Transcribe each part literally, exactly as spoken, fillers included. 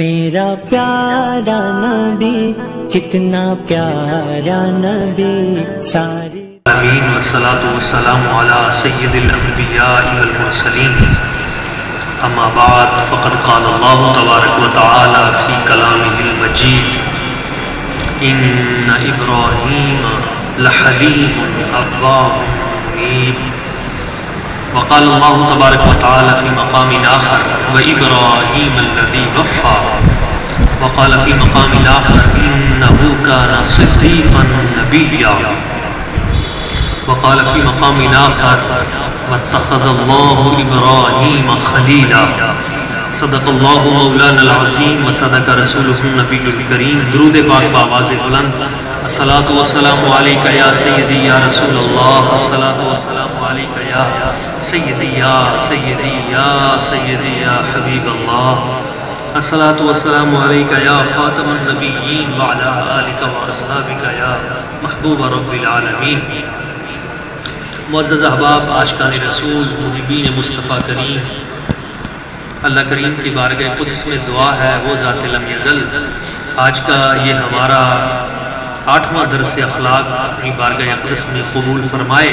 मेरा प्यारा नबी, कितना प्यारा नबी सारी। आमीन वस्सलातु वस्सलामु अला सय्यिदिल अंबियाइ वल मुरसलीन। अम्मा बाद फ़क़द क़ाल अल्लाहु तबारक व तआला फ़ी कलामिहिल मजीद, इन्ना इब्राहीम लहलीमुन अव्वाहुन मुनीब। वक़ाल अल्लाहु तबारक व तआला फ़ी मक़ामिन आख़र व इब्राहीम अल्लज़ी वफ़्फ़ा। वक़ाल फ़ी मक़ामिन आख़र इन्नहू काना सिद्दीक़न नबिय्या। वक़ाल फ़ी मक़ामिन आख़र वत्तख़ज़ल्लाहु इब्राहीम ख़लीला। सदक़ल्लाहु मौलाना अज़ीम व सदक़ रसूलुहु नबियुल करीम। दुरूद पाक बावाज़े बुलंद। अस्सलातु वस्सलामु अलैका या सय्यदी या रसूलल्लाह। अस्सलातु वस्सलामु अलैका या सय्यदी या सय्यदी या सय्यदी या हबीबल्लाह। अस्सलातु वस्सलामु अलैका या ख़ातमन नबिय्यीन व अला आलिका व अस्हाबिका या महबूब रब्बिल आलमीन। मुअज़्ज़ज़ अहबाब, आशिक़ान रसूल, मुहिब्बीन मुस्तफ़ा करीम, अल्लाह करीम की बारगाह कुद्स में दुआ है वो ज़ात लम यज़ल। आज का ये हमारा आठवां दरसे अखलाक अपनी बारगाह अक़दस में कबूल फरमाए,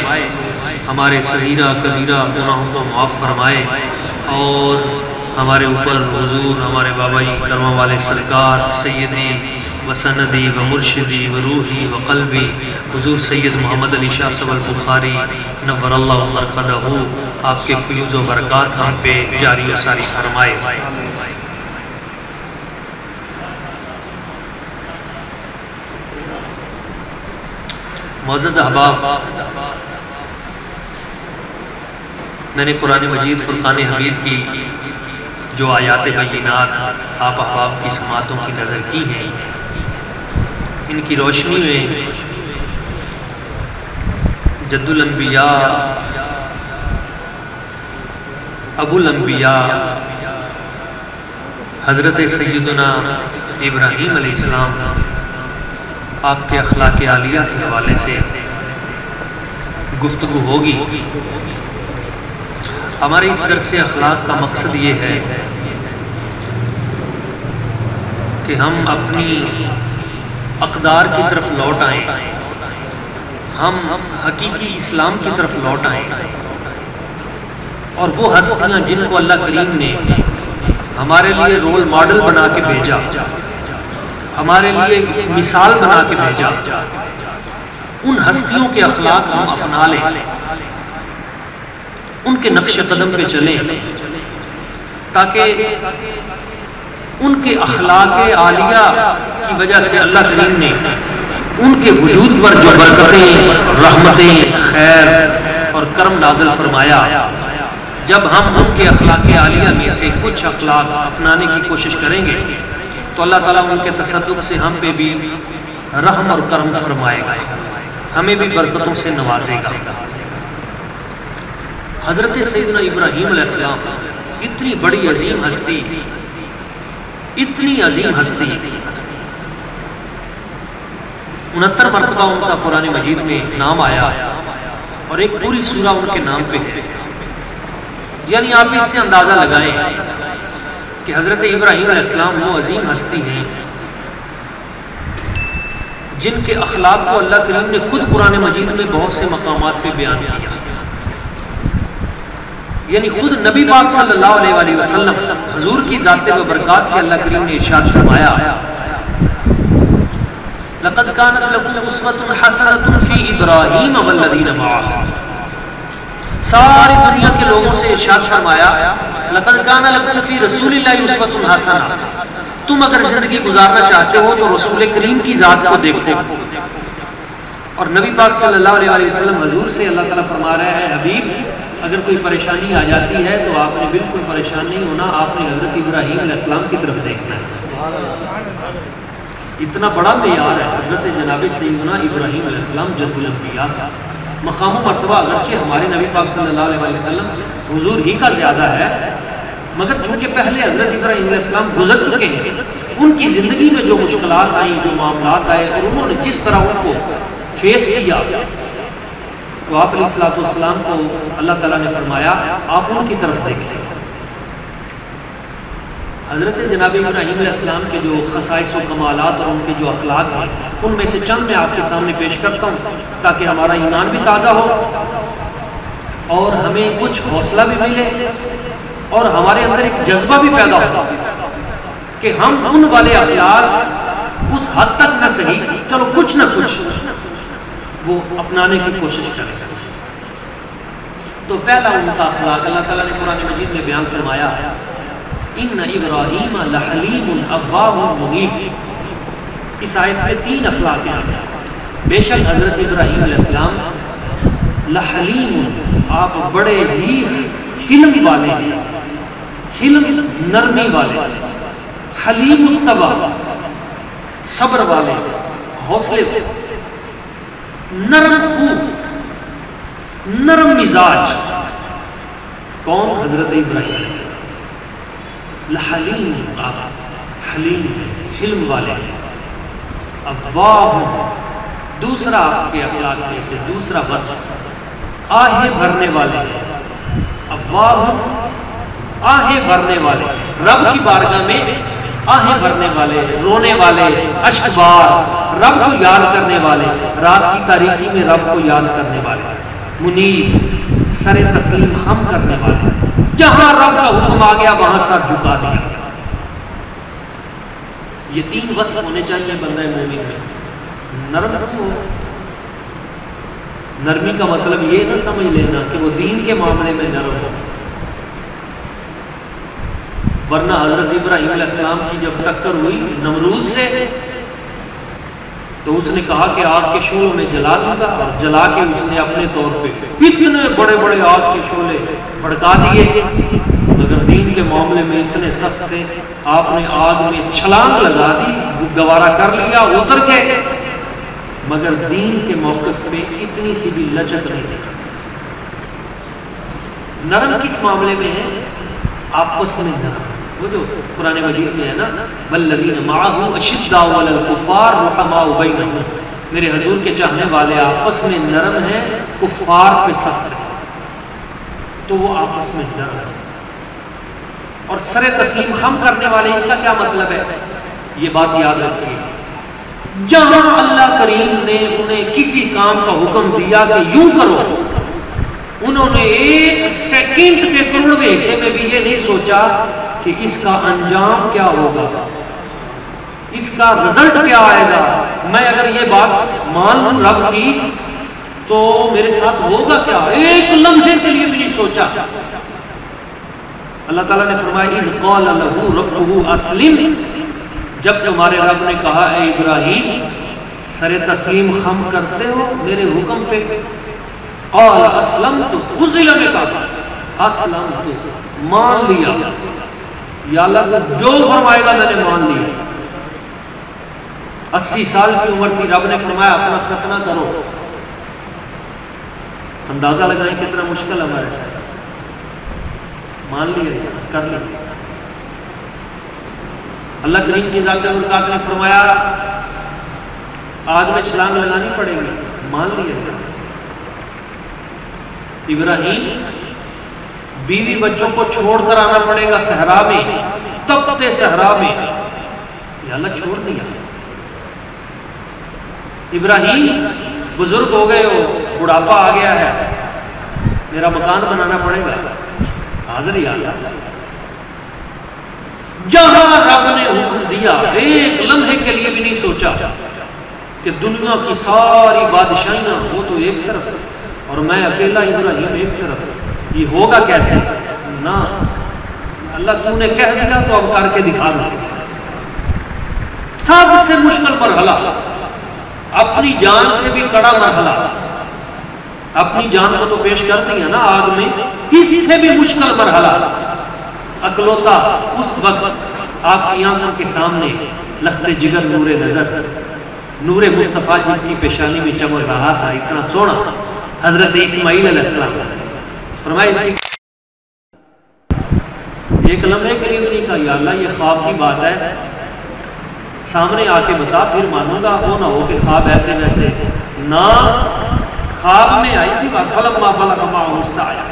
हमारे सगीरा कबीरा गुनाहों को माफ़ फरमाए और हमारे ऊपर हुजूर हमारे बाबा जी करम वाले सरकार सैयदी व सनदी व मुर्शदी व रूही व कल्बी हुजूर सैयद मोहम्मद अली शाह सबल बुखारी नव्वरल्लाहु बरकतहू आपके फयूज़ व बरक़ात हम पे जारी और सारी फरमाए। मौजूद अहबाब, मैंने कुरान मजीद फुरक़ान हमीद की जो आयात बय्यिनात आप अहबाब की समातों की नज़र की हैं, इनकी रोशनी में जद्दुल अंबिया अबुल अंबिया हज़रत सय्यदना इब्राहीम अलैहिस्सलाम आपके अखलाक आलिया के हवाले से गुफ्तगू होगी। हमारे इस दरसे अखलाक का मकसद ये है कि हम अपनी अक़दार की तरफ लौट आएँ, हम हकीकी इस्लाम की तरफ लौट आएँ और वो हस्तियाँ जिनको अल्लाह करीम ने हमारे लिए रोल मॉडल बना के भेजा, हमारे लिए मिसाल बना के भेजा, उन हस्तियों के अखलाक हम अपना लें, उनके नक्शे कदम पे चलें, ताकि उनके अखलाक आलिया की वजह से अल्लाह करीम ने उनके वजूद पर जो बरकतें, रहमतें, खैर और करम नाज़िल फरमाया, जब हम उनके अखलाक आलिया में से कुछ अखलाक अपनाने की कोशिश करेंगे तो अल्लाह ताला उनके तसद्दुक़ से हम पे भी रहम और करम फरमाएगा, हमें भी बरकतों से नवाजेगा। हज़रत सैयदना इब्राहीम अलैहिस्सलाम इतनी बड़ी अजीम हस्ती, इतनी अजीम हस्ती, उनहत्तर मरतबा उनका कुरान मजीद में नाम आया और एक पूरी सूरह उनके नाम पे है। यानी आप इससे अंदाज़ा लगाएं कि हज़रत इब्राहीम अलैहिस्सलाम वो अजीम हस्ती हैं जिनके अखलाक को अल्लाह करीम ने खुद कुरान मजीद में बहुत से मकामात पे बयान किया। यानी खुद नबी पाक सल्लल्लाहु अलैहि वसल्लम हुजूर की जात व बरक़ात से अल्लाह करीम ने इरशाद फरमाया, लक़द कानत लकुम उसवतुन हसनतुन फ़ी इब्राहीम वल्लज़ीना मअहू। सारी दुनिया के लोगों से इरशाद फरमाया, लक़द काना लकुम फ़ी रसूलिल्लाहि उसवतुन हसना। तुम अगर ज़िंदगी गुजारना चाहते हो तो रसूल करीम की ज़ात को देखो। और नबी पाक सल्लल्लाहु अलैहि वसल्लम हुजूर से अल्लाह ताला फरमा रहा है, हबीब अगर कोई परेशानी आ जाती है तो आपने बिल्कुल परेशान नहीं होना, आपने हज़रत इब्राहीम अलैहिस्सलाम की तरफ देखना है। इतना बड़ा मेयार है हज़रत जनाब सैयदना इब्राहीम अलैहिस्सलाम जद्दुल अंबिया का। मकाम मरतबा अगरचे हमारे नबी पाक सल्लल्लाहु अलैहि वसल्लम हुजूर ही का ज़्यादा है, मगर चूँकि पहले हज़रत इब्राहीम अलैहिस्सलाम गुजर चुके हैं, उनकी ज़िंदगी में जो मुश्किलात आई, जो मामलात आए और उन्होंने जिस तरह उनको फेस किया तो आप अलैहिस्सलाम को अल्लाह ताला ने फरमाया आप उनकी तरफ देखें। हज़रत जनाब इब्राहीम अलैहिस्सलाम के जो खसाइस व कमालात और उनके जो अखलाक हैं उनमें से चंद मैं आपके सामने पेश करता हूँ ताकि हमारा ईमान भी ताज़ा हो और हमें कुछ हौसला भी मिले और हमारे अंदर एक जज्बा भी पैदा हो कि हम उन वाले अखलाक उस हद तक न सही, चलो कुछ ना कुछ वो अपनाने की कोशिश करें। तो पहला उनका अखलाक अल्लाह ताला ने कुरान मजीद में बयान फरमाया, इन्ना इब्राहीम लहलीमुन अव्वाहुल मुनीब। इस आयत में तीन अखलाक हैं। बेशक हज़रत इब्राहीम अलैहिस्सलाम लहलीमुन, आप बड़े ही हिल्म वाले हैं, हिल्म नरमी वाले, हलीमुन तबा सब्र वाले, हौसले नरम खूब, नरम मिजाज। कौन? हज़रत इब्राहीम अलैहिस्सलाम। लहलीम, आप हलीम हिल्म वाले, अव्वाह। दूसरा आपके अखलाक में से दूसरा बस आहे भरने वाले, अव्वाह आहे भरने वाले, रब की बारगाह में आहे भरने वाले, रोने वाले, अशबार रब को याद करने वाले, रात की तारीकी में रब को याद करने वाले, मुनीब सरे तस्लीम हम करने वाले, जहां रब का हुक्म आ गया वहां सर झुका दिया। ये तीन वस्फ होने चाहिए बंदे मोमिन में। नरम हो, नरमी का मतलब ये ना समझ लेना कि वो दीन के मामले में नरम हो, वरना हजरत इब्राहीम अलैहिस्सलाम की जब टक्कर हुई नमरूद से तो उसने कहा कि आग के शोलों में जला दूंगा, और जला के उसने अपने तौर पे इतने बड़े बड़े आग के शोले भड़का दिए, मगर दीन के मामले में इतने सख्त थे। आपने आग में छलांग लगा दी, गवारा कर लिया, उतर गए, मगर दीन के मौकफ में इतनी सी भी लचक नहीं दिखाती। नरम किस मामले में है? आपस में नरम, वो जो पुराने मजीद में है ना, वल्लज़ीना मअहू अशिद्दाउ अलल कुफ़ार रुहमाउ बैनहुम, मेरे हजूर के चाहने वाले आपस में नरम हैं, कुफ़ार पे सख्त हैं, तो वो आपस में नरम है। और सरे तस्लीम खम करने वाले, इसका क्या मतलब है? ये बात याद रखिए, जहाँ अल्लाह करीम ने उन्हें किसी काम का हुक्म दिया कि यूं करो, उन्होंने एक सेकंड के करोड़वें हिस्से में भी ये नहीं सोचा कि इसका अंजाम क्या होगा, इसका रिजल्ट क्या आएगा। मैं अगर ये बात मान लूं रब की तो मेरे साथ होगा क्या, एक लम्हे के लिए भी नहीं सोचा। अल्लाह ताला ने फरमाया, इज़ क़ाला लहू रब्बुहू अस्लिम, जब तुम्हारे रब ने कहा, ए इब्राहीम सरे तस्लीम खम करते हो मेरे हुक्म पे, क़ाला अस्लमतु, उस ज़िले में कहा अस्लमतु, मान लिया, या अल्लाह को जो फरमाएगा मैंने मान लिया। अस्सी साल की उम्र थी, रब ने फरमाया अपना खतना करो। अंदाजा लगाएं कितना मुश्किल हमारे, मान लिया, कर लिया। अल्लाह करीम की जात बरकत ने फरमाया आग में छलांग लगानी पड़ेगी, मान लिया। इब्राहीम, बीवी बच्चों को छोड़कर आना पड़ेगा सहरा में, तब तब सहरा में, या अल्लाह छोड़ दिया। इब्राहीम बुजुर्ग हो गए हो, बुढ़ापा आ गया है, मेरा मकान बनाना पड़ेगा, हाजिर या अल्लाह। जहां रब ने हुक्म दिया एक लम्हे के लिए भी नहीं सोचा कि दुनिया की सारी बादशाहियां वो तो एक तरफ और मैं अकेला इब्राहीम एक तरफ, ये होगा कैसे ना, अल्लाह तूने कह दिया तो अब करके दिखा दो। सबसे मुश्किल मरहला, अपनी जान से भी कड़ा मरहला, अपनी जान को तो पेश कर दिया ना आग में, इससे भी मुश्किल मरहला अकलौता। उस वक्त आपकी आंखों के सामने लखते जिगर नूरे नजर, नूरे मुस्तफ़ा जिसकी पेशानी में चमक रहा था, इतना सोना हजरत इस्माईल अलैहिस्सलाम। एक लम्हे के लिए भी नहीं कहा, या अल्लाह ये ख्वाब की बात है, सामने आके बता फिर मानूंगा, वो ना हो कि ख्वाब ऐसे वैसे ना, ख्वाब में आई थी बात। फलम्मा बलग माहु साया,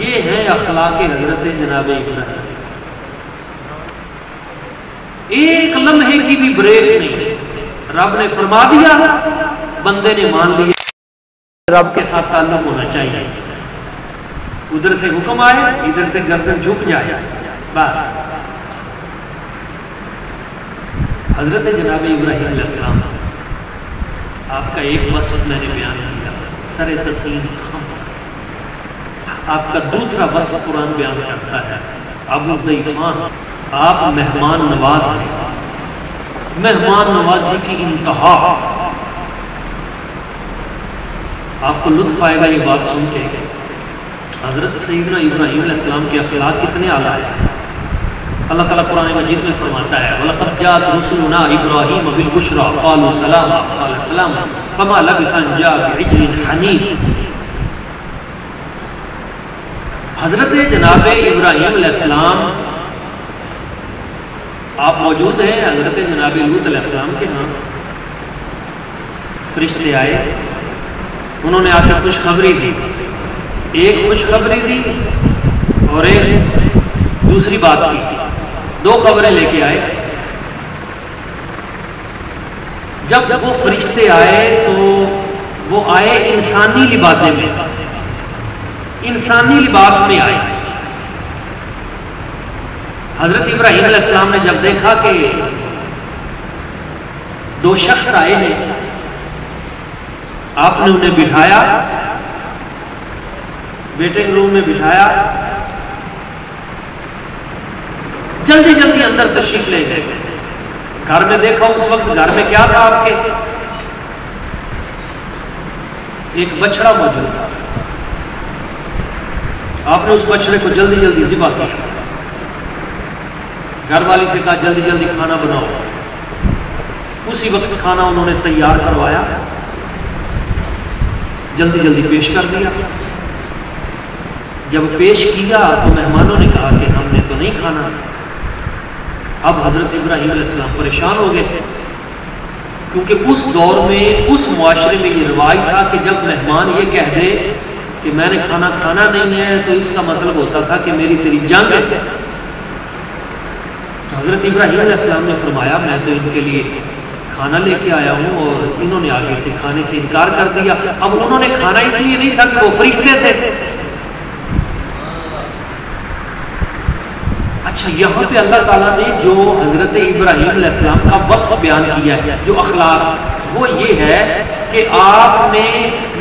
ये है अखलाक़े हज़रत जनाब इब्राहीम। एक लम्हे की भी ब्रेक नहीं, रब ने फरमा दिया, बंदे ने मान लिया, रब के साथ ताल्लुक होना चाहिए। उधर से हुक्म आए, इधर से गर्दन झुक जाए, बस। हज़रत जनाब इब्राहीम अलैहिस्सलाम, आपका एक वसफ़ मैंने बयान किया, सरे तस्लीम खम। आपका दूसरा वसफ़ कुरान बयान करता है, अबू दैफ़ान, आप मेहमान नवाज हैं, मेहमान नवाजी की इंतहा। आपको लुत्फ आएगा ये बात सुन के, हज़रत सैयदना इब्राहीम अलैहिस्सलाम के अखलाक कितने आला है। अल्लाह ताला कुरान मजीद में फरमाता है, वलक़द जाअत रुसुलुना इब्राहीम बिल-बुश्रा क़ालू सलामा क़ाल सलाम फ़मा लबिसा अन जाअ बिइज्लिन हनीद। हज़रत जनाब इब्राहीम अलैहिस्सलाम आप मौजूद हैं हज़रत जनाब लूत अलैहिस्सलाम के यहाँ। फरिश्ते आए, उन्होंने आकर खुशखबरी दी, एक खुशखबरी दी और एक दूसरी बात की, दो खबरें लेके आए। जब जब वो फरिश्ते आए तो वो आए इंसानी लिबादे में, इंसानी लिबास में आए। हजरत इब्राहीम अलैहिस्सलाम ने जब देखा कि दो शख्स आए हैं, आपने उन्हें बिठाया, वेटिंग रूम में बिठाया, जल्दी जल्दी अंदर तशरीफ ले गए। घर में देखा, उस वक्त घर में क्या था आपके, एक बछड़ा मौजूद था। आपने उस बछड़े को जल्दी जल्दी ज़िबा किया, घर वाली से कहा जल्दी जल्दी खाना बनाओ। उसी वक्त खाना उन्होंने तैयार करवाया, जल्दी जल्दी पेश कर दिया। जब पेश किया तो मेहमानों ने कहा कि हमने तो नहीं खाना। अब हज़रत इब्राहीम अलैहिस्सलाम परेशान हो गए, क्योंकि उस दौर में, उस मुआशरे में ये रिवाज था कि जब मेहमान ये कह दे कि मैंने खाना खाना नहीं है, तो इसका मतलब होता था कि मेरी तेरी जंग है। तो हज़रत इब्राहीम अलैहिस्सलाम ने फरमाया, मैं तो इनके लिए खाना लेके आया हूँ और इन्होंने आगे से खाने से इनकार कर दिया। अब उन्होंने खाना इसलिए नहीं था कि वो फरिश्ते थे। अच्छा, यहाँ पे अल्लाह ताला ने जो हज़रत इब्राहीम अलैहिस्सलाम का वस्फ़ बयान किया है, जो अखलाक, वो ये है कि आपने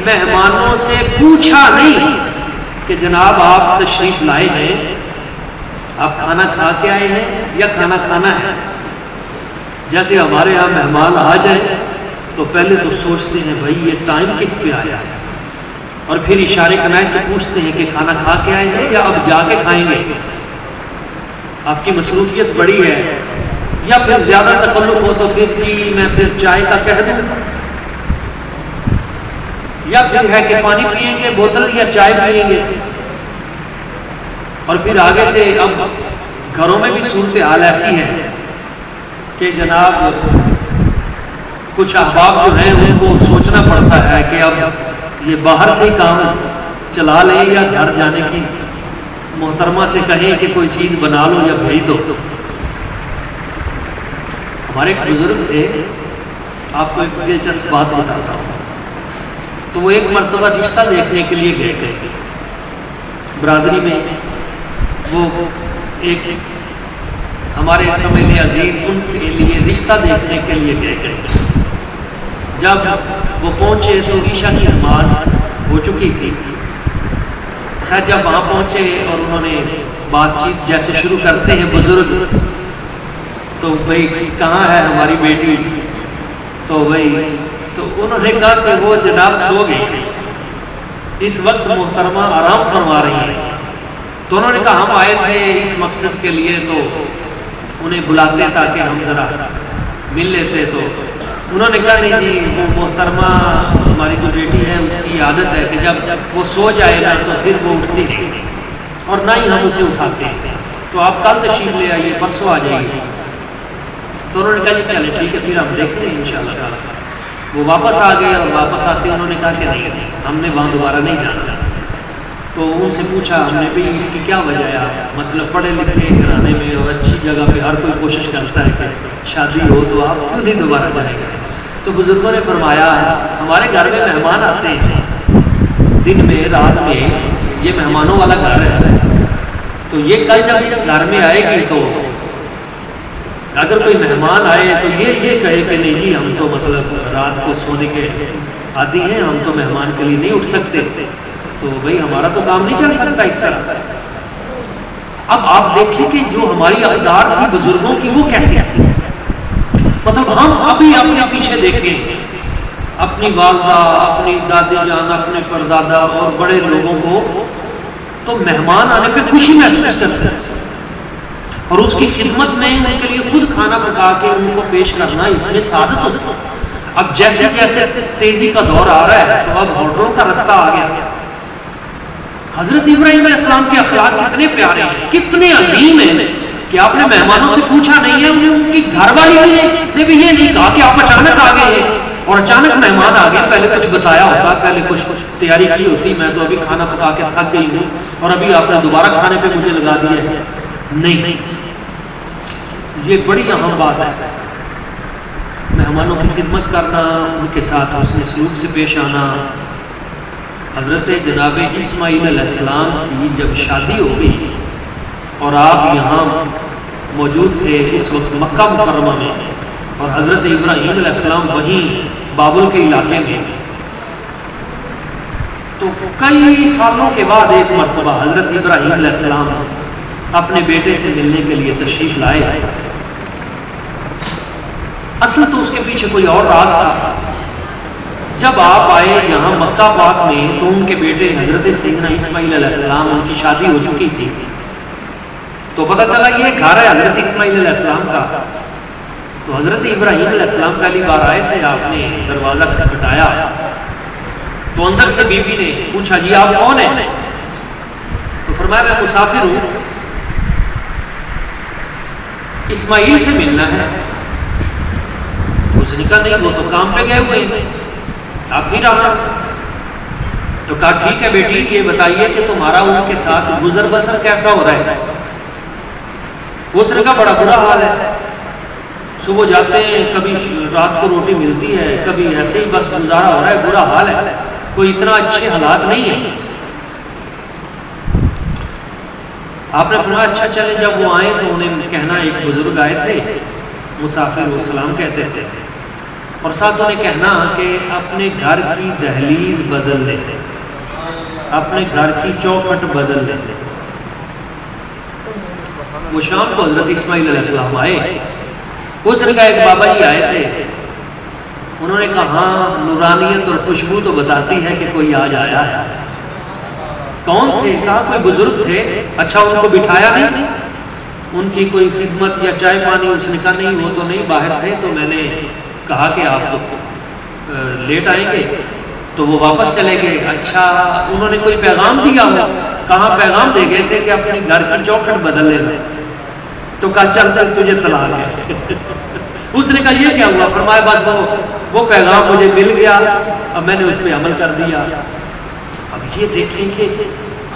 मेहमानों से पूछा नहीं कि जनाब आप तशरीफ लाए हैं, आप खाना खा के आए हैं या खाना खाना है। जैसे हमारे यहाँ मेहमान आ जाए तो पहले तो सोचते हैं भाई ये टाइम किस पे आया है, और फिर इशारे कनाए से पूछते हैं कि खाना खा के आए हैं या अब जाके खाएंगे, आपकी मसरूफियत बड़ी है, या फिर ज्यादा तकल्लुफ हो तो फिर जी मैं फिर चाय का कह दूँ, या फिर है कि पानी पिएंगे बोतल या चाय पिएंगे। और फिर आगे से अब घरों में भी सूरत हाल ऐसी है कि जनाब कुछ अहबाब जो हैं उनको सोचना पड़ता है कि अब ये बाहर से ही काम चला लें या घर जाने की मोहतरमा से कहें कि कोई चीज़ बना लो या भेज दो। हमारे एक बुजुर्ग थे, आपको एक दिलचस्प बात बताता हूँ। तो वो एक मरतबा रिश्ता देखने के लिए गए गए बरादरी में। वो एक हमारे समय में अजीज उनके लिए रिश्ता देखने के लिए गए गए जब वो पहुँचे तो ईशा की नमाज हो चुकी थी। खैर, जब वहाँ पहुँचे और उन्होंने बातचीत जैसे शुरू करते हैं बुजुर्ग, तो भाई कहाँ है हमारी बेटी, तो भाई तो उन्होंने कहा कि वो जनाब सो गई, इस वक्त मोहतरमा आराम फरमा रही है। तो उन्होंने कहा हम आए थे इस मकसद के लिए, तो उन्हें बुलाते ताकि हम जरा मिल लेते। तो उन्होंने कहा नहीं जी, वो मोहतरमा हमारी जो बेटी है उसकी आदत है कि जब जब वो सो जाए ना तो फिर वो उठती नहीं, और ना ही हम उसे उठाते हैं, तो आप कल तशरीफ ले आइए, परसों आ जाइए। तो उन्होंने कहा जी चले ठीक है, फिर हम देखते हैं इंशाल्लाह। वो वापस आ गए और वापस आते उन्होंने कहा कि नहीं, हमने वहाँ दोबारा नहीं जाना। तो उनसे पूछा हमने भी इसकी क्या वजह है, मतलब पढ़े लिखे घराने में और अच्छी जगह पे हर कोई कोशिश करता है कि शादी हो तो आप क्यों नहीं दोबारा जाएंगे। तो बुज़ुर्गों ने फरमाया है हमारे घर में मेहमान आते हैं दिन में रात में, ये मेहमानों वाला घर रहता है, तो ये कल जब इस घर में आएगी तो अगर कोई मेहमान आए तो ये ये कहे कि नहीं जी हम तो मतलब रात को सोने के आदि हैं, हम तो मेहमान के लिए नहीं उठ सकते, तो भाई हमारा तो काम नहीं चल सकता इस तरह। अब आप देखें कि जो हमारी अकदार थी बुजुर्गों की वो कैसी है, मतलब हम अभी अपने पीछे देखें अपनी वालदा, अपनी दादी जान, अपने परदादा और बड़े लोगों को तो मेहमान आने पे खुशी महसूस करते हैं और उसकी खिदमत में उनके लिए खुद खाना पका के उनको पेश करना इसमें सादत होता है। अब जैसे जैसे तेजी का दौर आ रहा है तो अब होटलों का रास्ता आ गया। हजरत इब्राहिम अलैहिस्सलाम के अखलाक कितने प्यारे हैं, कितने अजीम हैं कि आपने मेहमानों से पूछा नहीं है, उन्हें उनकी घरवाली ने भी ये नहीं कहा कि आप अचानक आ गए हैं और अचानक मेहमान आ गया, पहले कुछ बताया होता, पहले कुछ कुछ तैयारी की होती, मैं तो अभी खाना पका के थक गई हूँ और अभी आपने दोबारा खाने पर मुझे लगा दिया है। नहीं, ये बड़ी अहम बात है, मेहमानों की खिदमत करना, उनके साथ उसने सलूक से पेश आना। हज़रत जनाब इस्माईल अलैहिस्सलाम की जब शादी हो गई और आप यहाँ मौजूद थे उस वक्त मक्का मुकर्रमा में, और हज़रत इब्राहीम अलैहिस्सलाम वहीं बाबुल के इलाके में, तो कई सालों के बाद एक मरतबा हज़रत इब्राहीम अलैहिस्सलाम अपने बेटे से मिलने के लिए तशरीफ लाए। असल तो उसके पीछे कोई और राज था। जब आप आए यहाँ मक्का पाक में तो उनके बेटे हजरत सैयदना इस्माईल अलैहिस्सलाम, उनकी शादी हो चुकी थी, तो पता चला ये घर है हजरत इस्माईल अलैहिस्सलाम का। तो हजरत इब्राहीम अलैहिस्सलाम पहली बार आए थे, आपने दरवाज़ा खटखटाया तो अंदर से बीवी ने पूछा जी आप कौन हैं? तो फरमाया मैं मुसाफिर हूँ, इस्माईल से मिलना है। उसने कहा नहीं वो तो काम पे गए हुए हैं, आप भी रहा। तो कहा ठीक है बेटी, ये बताइए कि तुम्हारा उनके साथ गुजर बसर कैसा हो रहा है? उसने कहा बड़ा बुरा हाल है, सुबह जाते हैं, कभी रात को रोटी मिलती है, कभी ऐसे ही बस गुजारा हो रहा है, बुरा हाल है, कोई इतना अच्छे हालात नहीं है। आपने सुना अच्छा चले, जब वो आए तो उन्हें कहना एक बुजुर्ग आए थे मुसाफिर, वो सलाम कहते थे, और साथ उन्हें कहना कि अपने घर की दहलीज बदल देते, अपने घर की चौखट बदल देते। वो शाम को हजरत इस्माईल अलैहिस्सलाम आए, उस जगह एक बाबा जी आए थे, उन्होंने कहा नूरानियत और खुशबू तो बताती है कि कोई आज आया है। कौन थे? कहा कोई बुजुर्ग थे। अच्छा उनको बिठाया नहीं, उनकी कोई खिदमत या चाय पानी? उसने कहा नहीं वो तो नहीं, बाहर थे, तो मैंने कहा कि आप तो लेट आएंगे, तो वो वापस चले गए। अच्छा उन्होंने कोई पैगाम दिया हो? कहा पैगाम दे गए थे कि अपने घर की चौखट बदल लेना। तो कहा चल चल तुझे तलाक है। उसने कहा ये क्या हुआ? फरमाया बस वो वो पैगाम मुझे मिल गया, अब मैंने उस पर अमल कर दिया। अब ये देखें कि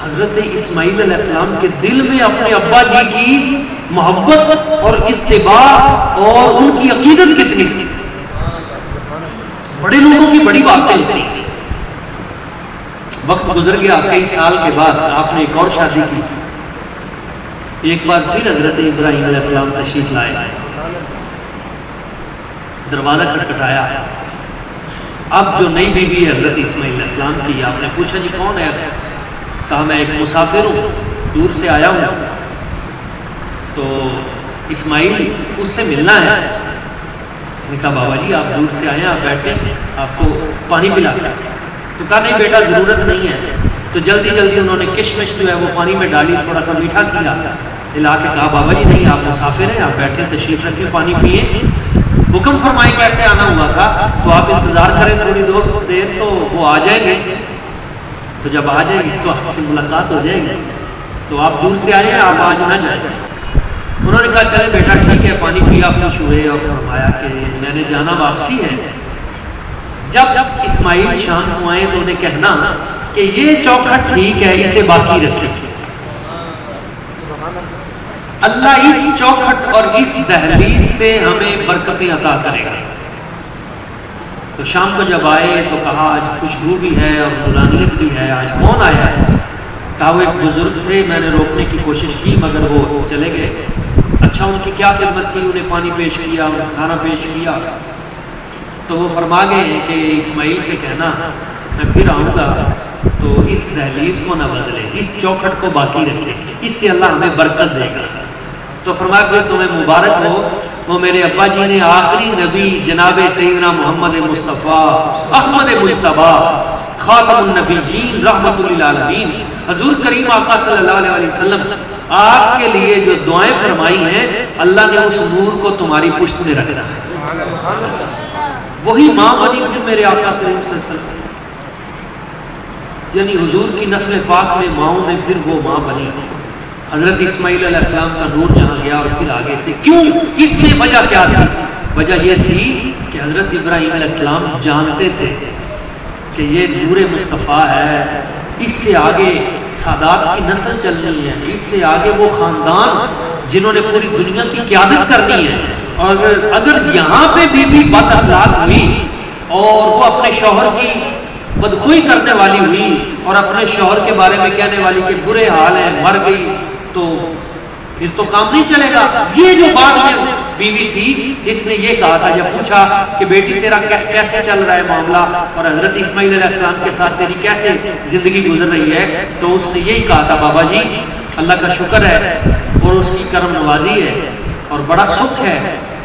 हजरत इस्माईल अलैहिस्सलाम के दिल में अपने अब्बा जी की मोहब्बत और इत्तिबा और उनकी अकीदत कितनी थी। बड़े लोगों की बड़ी बातें होती हैं। वक्त गुजर गया, कई साल के बाद आपने एक और शादी की, एक बार फिर हजरत इब्राहीम अलैहिस्सलाम तशरीफ लाए, दरवाजा खटखटाया। अब जो नई बीवी है हजरत इस्माईल अलैहिस्सलाम की, आपने पूछा जी कौन है? कहा मैं एक मुसाफिर हूँ, दूर से आया हूँ, तो इस्माईल उससे मिलना है। उसने कहा बाबा जी आप दूर से आए हैं, आप बैठे, आपको पानी पिलाया। तो कहा नहीं बेटा ज़रूरत नहीं है। तो जल्दी जल्दी उन्होंने किशमिश जो है वो पानी में डाली, थोड़ा सा मीठा किया, हिला के कहा बाबा जी नहीं आप मुसाफिर हैं, आप बैठे, तशरीफ़ रखें, पानी पिए। हुक्म फरमाए कैसे आना हुआ था, तो आप इंतज़ार करें थोड़ी दो देर तो वो आ जाएंगे, तो जब आ जाएंगे तो आपसे मुलाकात हो जाएगी, तो आप दूर से आए हैं, आप आज ना जाएंगे। उन्होंने कहा चले बेटा ठीक है, पानी पिया, खुश हुए और फरमाया कि मैंने जाना वापसी है। जब जब इस्माईल शाम को आए तो उन्हें कहना कि ये चौखा ठीक है, इसे बाकी रखें। अल्लाह इस चौखट और इस दहलीज से हमें बरकतें अता करेगा। तो शाम को जब आए तो कहा आज खुशबू भी है और गुलानियत भी है, आज कौन आया है? कहा वो एक बुजुर्ग थे, मैंने रोकने की कोशिश की मगर वो चले गए। अच्छा उनकी क्या खिदमत की? उन्हें पानी पेश किया, उन्हें खाना पेश किया। तो वो फरमा गए कि इस्माइल से कहना मैं फिर आऊँगा तो इस दहलीज को ना बदले, इस चौखट को बाकी रखे, इससे अल्लाह हमें बरकत देगा। तो फरमाया फिर तुम्हें मुबारक हो, वो मेरे अब्बा जी ने आखिरी नबी जनाब सैयदना मोहम्मद मुस्तफ़ा अहमद मुज्तबा खातमुन नबीय्यीन रहमतुल लिल आलमीन हजूर करीम आका सल्लल्लाहु अलैहि वसल्लम आपके लिए जो दुआएँ फरमाई हैं अल्लाह ने उस नूर को तुम्हारी पुश्त में रखना है। वही माँ बनी हुई मेरे आका करीम सल्लल्लाहु अलैहि वसल्लम, यानी हुजूर की नस्ल पाक में माओं में फिर वो माँ बनी। हजरत इस्माईल अलैहिस्सलाम का नूर जहाँ गया और फिर आगे से क्यों, इसमें वजह क्या थी? वजह यह थी कि हजरत इब्राहिम अलैहिस्सलाम जानते थे कि ये नूर मुस्तफ़ा है, इससे आगे सादात की नस्ल चलनी है, इससे आगे वो ख़ानदान जिन्होंने पूरी दुनिया की क़यादत करनी है। और अगर अगर यहाँ पे भी, भी बद अखलाक हुई और वो अपने शौहर की बदखुई करने वाली हुई और अपने शौहर के बारे में कहने वाली कि बुरे हाल है, मर गई, तो फिर तो काम नहीं चलेगा। ये जो बात में बीवी थी इसने ये कहा था जब पूछा कि बेटी तेरा कैसे चल रहा है मामला और हजरत इस्माईल अलैहिस्सलाम के साथ तेरी कैसे जिंदगी गुजर रही है, तो उसने यही कहा था बाबा जी अल्लाह का शुक्र है और उसकी करम नवाजी है और बड़ा सुख है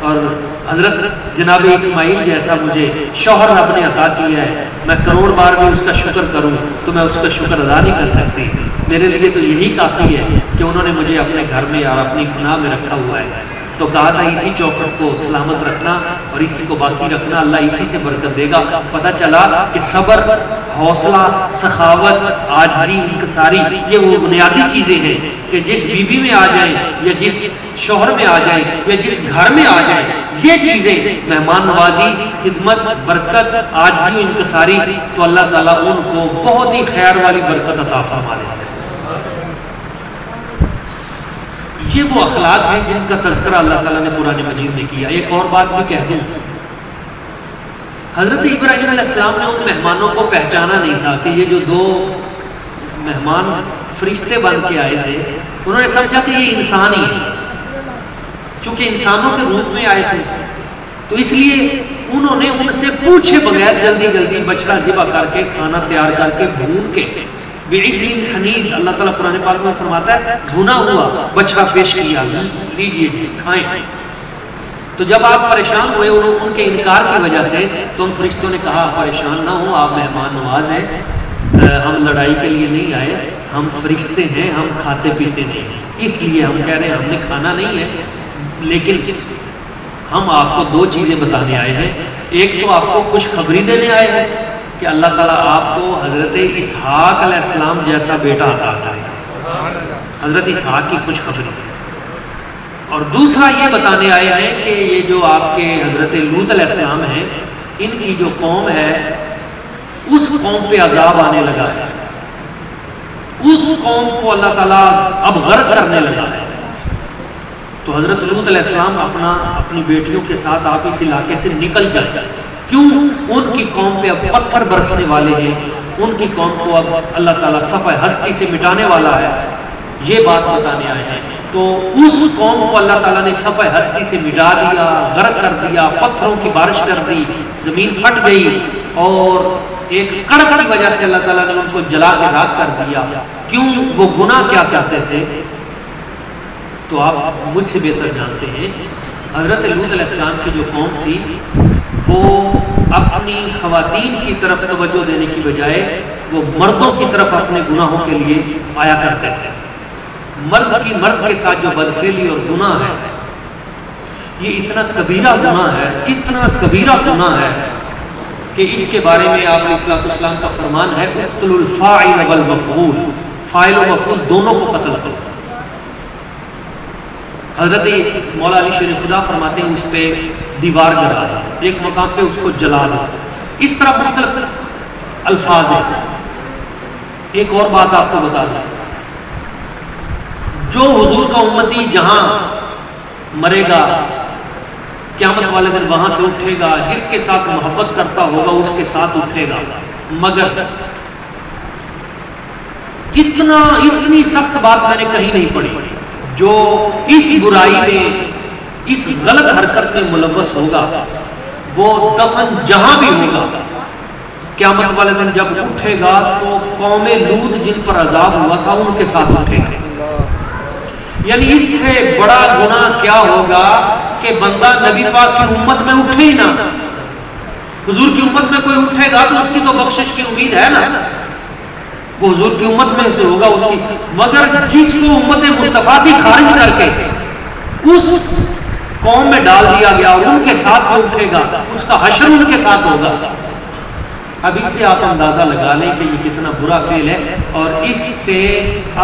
और हजरत जनाब इस्माइल जैसा मुझे शौहर रब ने अता किया है, मैं करोड़ बार भी उसका शुक्र करूं तो मैं उसका शुक्र अदा नहीं कर सकती, मेरे लिए तो यही काफ़ी है कि उन्होंने मुझे अपने घर में और अपनी पनाह में रखा हुआ है। तो कहा था इसी चौखट को सलामत रखना और इसी को बाकी रखना, अल्लाह इसी से बरकत देगा। पता चला कि सब्र, हौसला, सखावत, आजरी, इंकसारी ये वो बुनियादी चीज़ें हैं कि जिस बीवी में आ जाए या जिस शोहर में आ जाए या जिस घर में आ जाए ये चीज़ें मेहमान नवाजी, खिदमत, बरकत, आजी, इंकसारी, तो अल्लाह ताला उनको बहुत ही खैर वाली बरकत अता फरमा देता है। ये वो अखलाक हैं जिनका तज़किरा अल्लाह ताला ने कुरान मजीद में किया। एक और बात भी कह दूँ, हज़रत इब्राहीम अलैहिस्सलाम ने उन मेहमानों को पहचाना नहीं था कि ये जो दो मेहमान फरिश्ते बन के आए थे, उन्होंने समझा कि ये इंसान ही है, चूंकि इंसानों के रूप में आए थे तो इसलिए उन्होंने उनसे पूछे बगैर जल्दी जल्दी बछड़ा ज़िबा करके खाना तैयार करके भून के बेइज़्रीन हनीद, अल्लाह ताला कुरान पाक में फरमाता है भुना हुआ बछड़ा पेश किया, लीजिए जी खाएं। तो जब आप परेशान हुए उनके इनकार की वजह से तो उन फरिश्तों ने कहा परेशान ना हो, आप मेहमान नवाज हैं, हम लड़ाई के लिए नहीं आए, हम फरिश्ते हैं, हम खाते पीते नहीं हैं, इसलिए हम कह रहे हैं हमने खाना नहीं है, लेकिन हम आपको दो चीज़ें बताने आए हैं। एक तो आपको खुशखबरी देने आए हैं कि अल्लाह ताला आपको हज़रत इसहाक अलैहिस्सलाम जैसा बेटा अता करेगा, हज़रत इसहाक की खुशखबरी। और दूसरा ये बताने आए हैं कि ये जो आपके हज़रत लूत अलैहिस्सलाम हैं, इनकी जो कौम है उस कौम पे अजाब आने लगा है, उस कौम को अल्लाह ताला अब गर्क करने लगा है। तो हजरत लूत अलैहिस्सलाम अपना अपनी बेटियों के साथ आप इस इलाके से निकल जाए, क्यों? उनकी कौम पे अब पत्थर बरसने वाले हैं, उनकी कौम को अब अल्लाह ताला सफ़ा हस्ती से मिटाने वाला है, ये बात बताने आए हैं। तो उस कौम को अल्लाह ताला ने सफ़ा हस्ती से मिटा दिया, गर्क कर दिया, पत्थरों की बारिश कर दी, ज़मीन फट गई और एक कड़क की वजह से अल्लाह ताला ने उनको जला के राख कर दिया। क्यों? वो गुनाह क्या करते थे तो आप मुझसे बेहतर जानते हैं। हजरत लूत अलैहिस्सलाम की जो कौम थी वो अपनी ख़वातीन की तरफ तवज्जो देने की बजाय वो मर्दों की तरफ अपने गुनाहों के लिए आया करते थे। मर्द की मर्द के साथ जो बदफेली और गुनाह है ये इतना कबीरा गुनाह है, इतना कबीरा गुनाह है कि इसके बारे में आप अलैहिस्सलाम का फरमान है क़त्लुल फ़ाइल वल मफ़ऊल, फ़ाइल और मफ़ऊल दोनों को कत्ल करो। हज़रत मौला अली शेर खुदा फरमाते हैं उस पर दीवार गिरा दो, एक मकाम पे उसको जला दो, इस तरह मुख्तलिफ़ अल्फाज हैं। एक और बात आपको बता दें, जो हुजूर का उम्मती जहां मरेगा क़यामत वाले दिन वहां से उठेगा, जिसके साथ मोहब्बत करता होगा उसके साथ उठेगा, मगर कितना इतनी सख्त बात मैंने कहीं नहीं पड़ी, जो इस बुराई में इस गलत हरकत में मुलव्वस होगा वो दफन जहां भी होगा क़यामत वाले दिन जब उठेगा तो कौमे लूत जिन पर अजाब हुआ था उनके साथ उठेगा। यानी इससे बड़ा गुनाह क्या होगा कि बंदा नबी पाक की उम्मत में उठे ही ना। हुजूर की उम्मत में कोई उठेगा तो उसकी तो बख्शिश की उम्मीद है ना, वो हुजूर की उम्मत में से होगा उसकी, मगर जिसको उम्मत मुस्तफ़ा से खारिज करके उस कौम में डाल दिया गया उनके साथ वो उठेगा, उसका हशर उनके साथ होगा। अब इससे आप अंदाज़ा लगा लें कि ये कितना बुरा फेल है, और इससे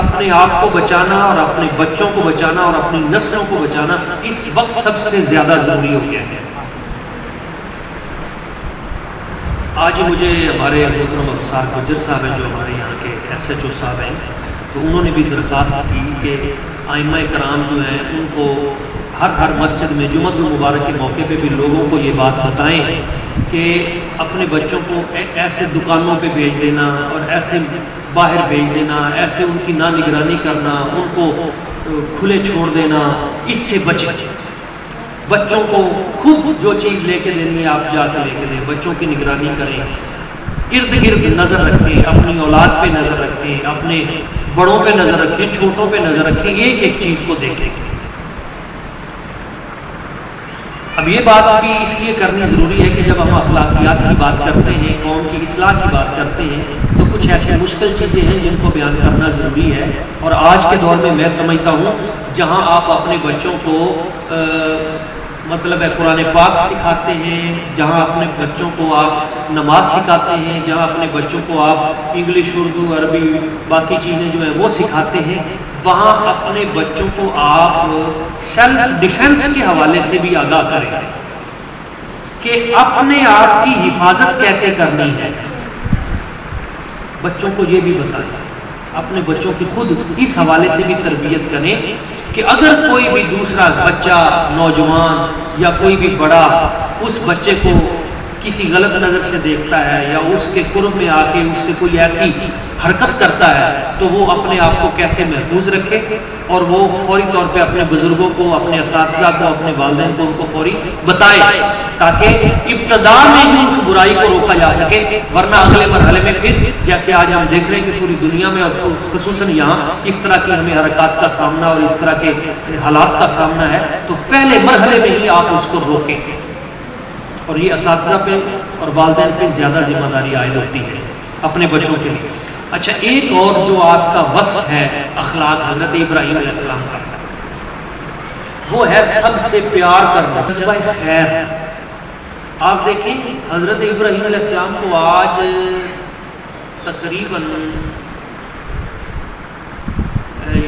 अपने आप को बचाना और अपने बच्चों को बचाना और अपनी नस्लों को बचाना इस वक्त सबसे ज़्यादा ज़रूरी हो गया है। आज मुझे हमारे मोहतरम अफसर गुजर साहब हैं, जो हमारे यहाँ के एस एच ओ साहब हैं, तो उन्होंने भी दरख्वास्त की कि आइमा कराम जो हैं उनको हर हर मस्जिद में जुम्मतुल मुबारक के मौके पर भी लोगों को ये बात बताएँ कि अपने बच्चों को ऐसे दुकानों पे भेज देना और ऐसे बाहर भेज देना, ऐसे उनकी ना निगरानी करना, उनको खुले छोड़ देना, इससे बचे। बच्चों को खुद जो चीज़ लेके देनी है आप जाकर लेके दें, बच्चों की निगरानी करें, इर्द गिर्द नज़र रखें, अपनी औलाद पे नज़र रखें, अपने बड़ों पे नज़र रखें, छोटों पे नज़र रखें, एक एक चीज़ को देखें। अब ये बात भी इसलिए करनी ज़रूरी है कि जब हम अखलाकियात की बात करते हैं, कौम की इस्लाह की बात करते हैं, तो कुछ ऐसी मुश्किल चीज़ें हैं जिनको बयान करना ज़रूरी है। और आज के दौर में मैं समझता हूँ जहाँ आप अपने बच्चों को आ, मतलब है कुरान पाक सिखाते हैं, जहाँ अपने बच्चों को आप नमाज सिखाते हैं, जहाँ अपने बच्चों को आप इंग्लिश, उर्दू, अरबी, बाकी चीज़ें जो हैं वो सिखाते हैं, वहाँ अपने बच्चों को आप सेल्फ डिफेंस के हवाले से भी आगाह करें कि अपने आप की हिफाजत कैसे करनी है। बच्चों को ये भी बताएं, अपने बच्चों की खुद इस हवाले से भी तरबियत करें कि अगर कोई भी दूसरा बच्चा, नौजवान या कोई भी बड़ा उस बच्चे को किसी गलत नज़र से देखता है या उसके कुर्ब में आके उससे कोई ऐसी हरकत करता है तो वो अपने आप को कैसे महफूज रखे, और वो फौरी तौर पे अपने बुज़ुर्गों को, अपने असातिज़ा को, अपने वालिदैन को उनको फौरी बताए, ताकि इब्तदा में भी उस बुराई को रोका जा सके। वरना अगले मरहले में फिर जैसे आज हम देख रहे हैं कि पूरी दुनिया में और खुसूसन यहाँ इस तरह की हमें हरकत का सामना और इस तरह के हालात का सामना है, तो पहले मरहले में ही आप उसको रोकें, और ये असातिज़ा पे और वालिदैन पे ज़्यादा जिम्मेदारी आयद होती है अपने बच्चों के लिए। अच्छा, एक और जो आपका वस्फ है अखलाक हजरत इब्राहीम अलैहिस्सलाम का, वो है सबसे प्यार करना, जज़्बा खैर। आप देखें हजरत इब्राहीम अलैहिस्सलाम को आज तकरीबन,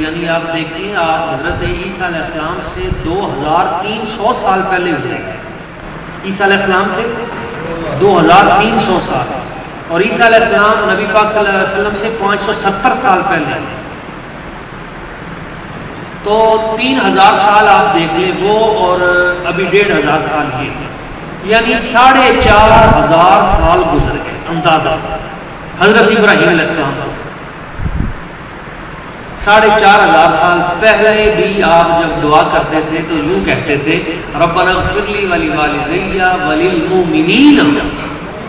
यानी आप देखें आप हजरत ईसा अलैहिस्सलाम से दो हज़ार तीन सौ साल पहले हुए, ईसा अलैहिस्सलाम से दो हज़ार तीन सौ साल, और ईसा अलैहिस्सलाम नबी पाक सल्लल्लाहु अलैहि वसल्लम से पाँच सौ सत्तर साल पहले, तो तीन हज़ार साल आप देख लें वो, और अभी डेढ़ हज़ार साल के, यानी साढ़े चार हज़ार साल गुजर गए अंदाजा हजरत इब्राहीम अलैहिस्सलाम। साढ़े चार हज़ार साल पहले भी आप जब दुआ करते थे तो यूँ कहते थे रब्बना इग़फिरली वलिवालिदैया वलिलमुमिनीन,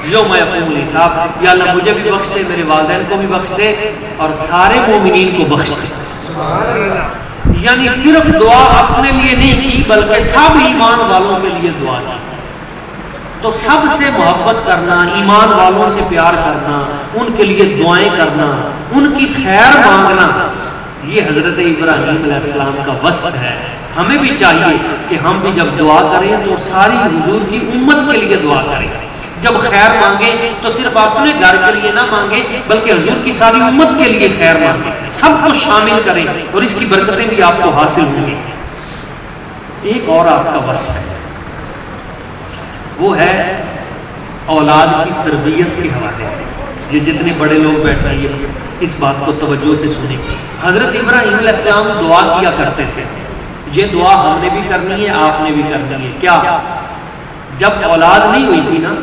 जो मैं अपने हिसाब, या अल्लाह मुझे भी बख्श दे, मेरे वालिदैन को भी बख्श दे, और सारे मोमिनीन को बख्श दे। यानी सिर्फ दुआ अपने लिए नहीं की बल्कि सब ईमान वालों के लिए दुआ की। तो सबसे मोहब्बत करना, ईमान वालों से प्यार करना, उनके लिए दुआएं करना, उनकी खैर मांगना, ये हजरत इब्राहीम अलैहिस्सलाम का वस्फ है। हमें भी चाहिए कि हम भी जब दुआ करें तो सारी हुजूर की उम्मत के लिए दुआ करें। जब खैर मांगे तो सिर्फ अपने घर के लिए ना मांगे बल्कि हुजूर की सारी उम्मत के लिए खैर मांगे, सबको शामिल करें, और इसकी बरकतें भी आपको हासिल होंगी। एक और आपका वस्फ है, वो है औलाद की तरबियत के हवाले से। ये जितने बड़े लोग बैठ रहे हैं ये इस बात को तवज्जो से सुने। हज़रत इब्राहीम अलैहिस्सलाम दुआ किया करते थे, ये दुआ हमने भी करनी है आपने भी करनी है। क्या जब औलाद नहीं हुई थी ना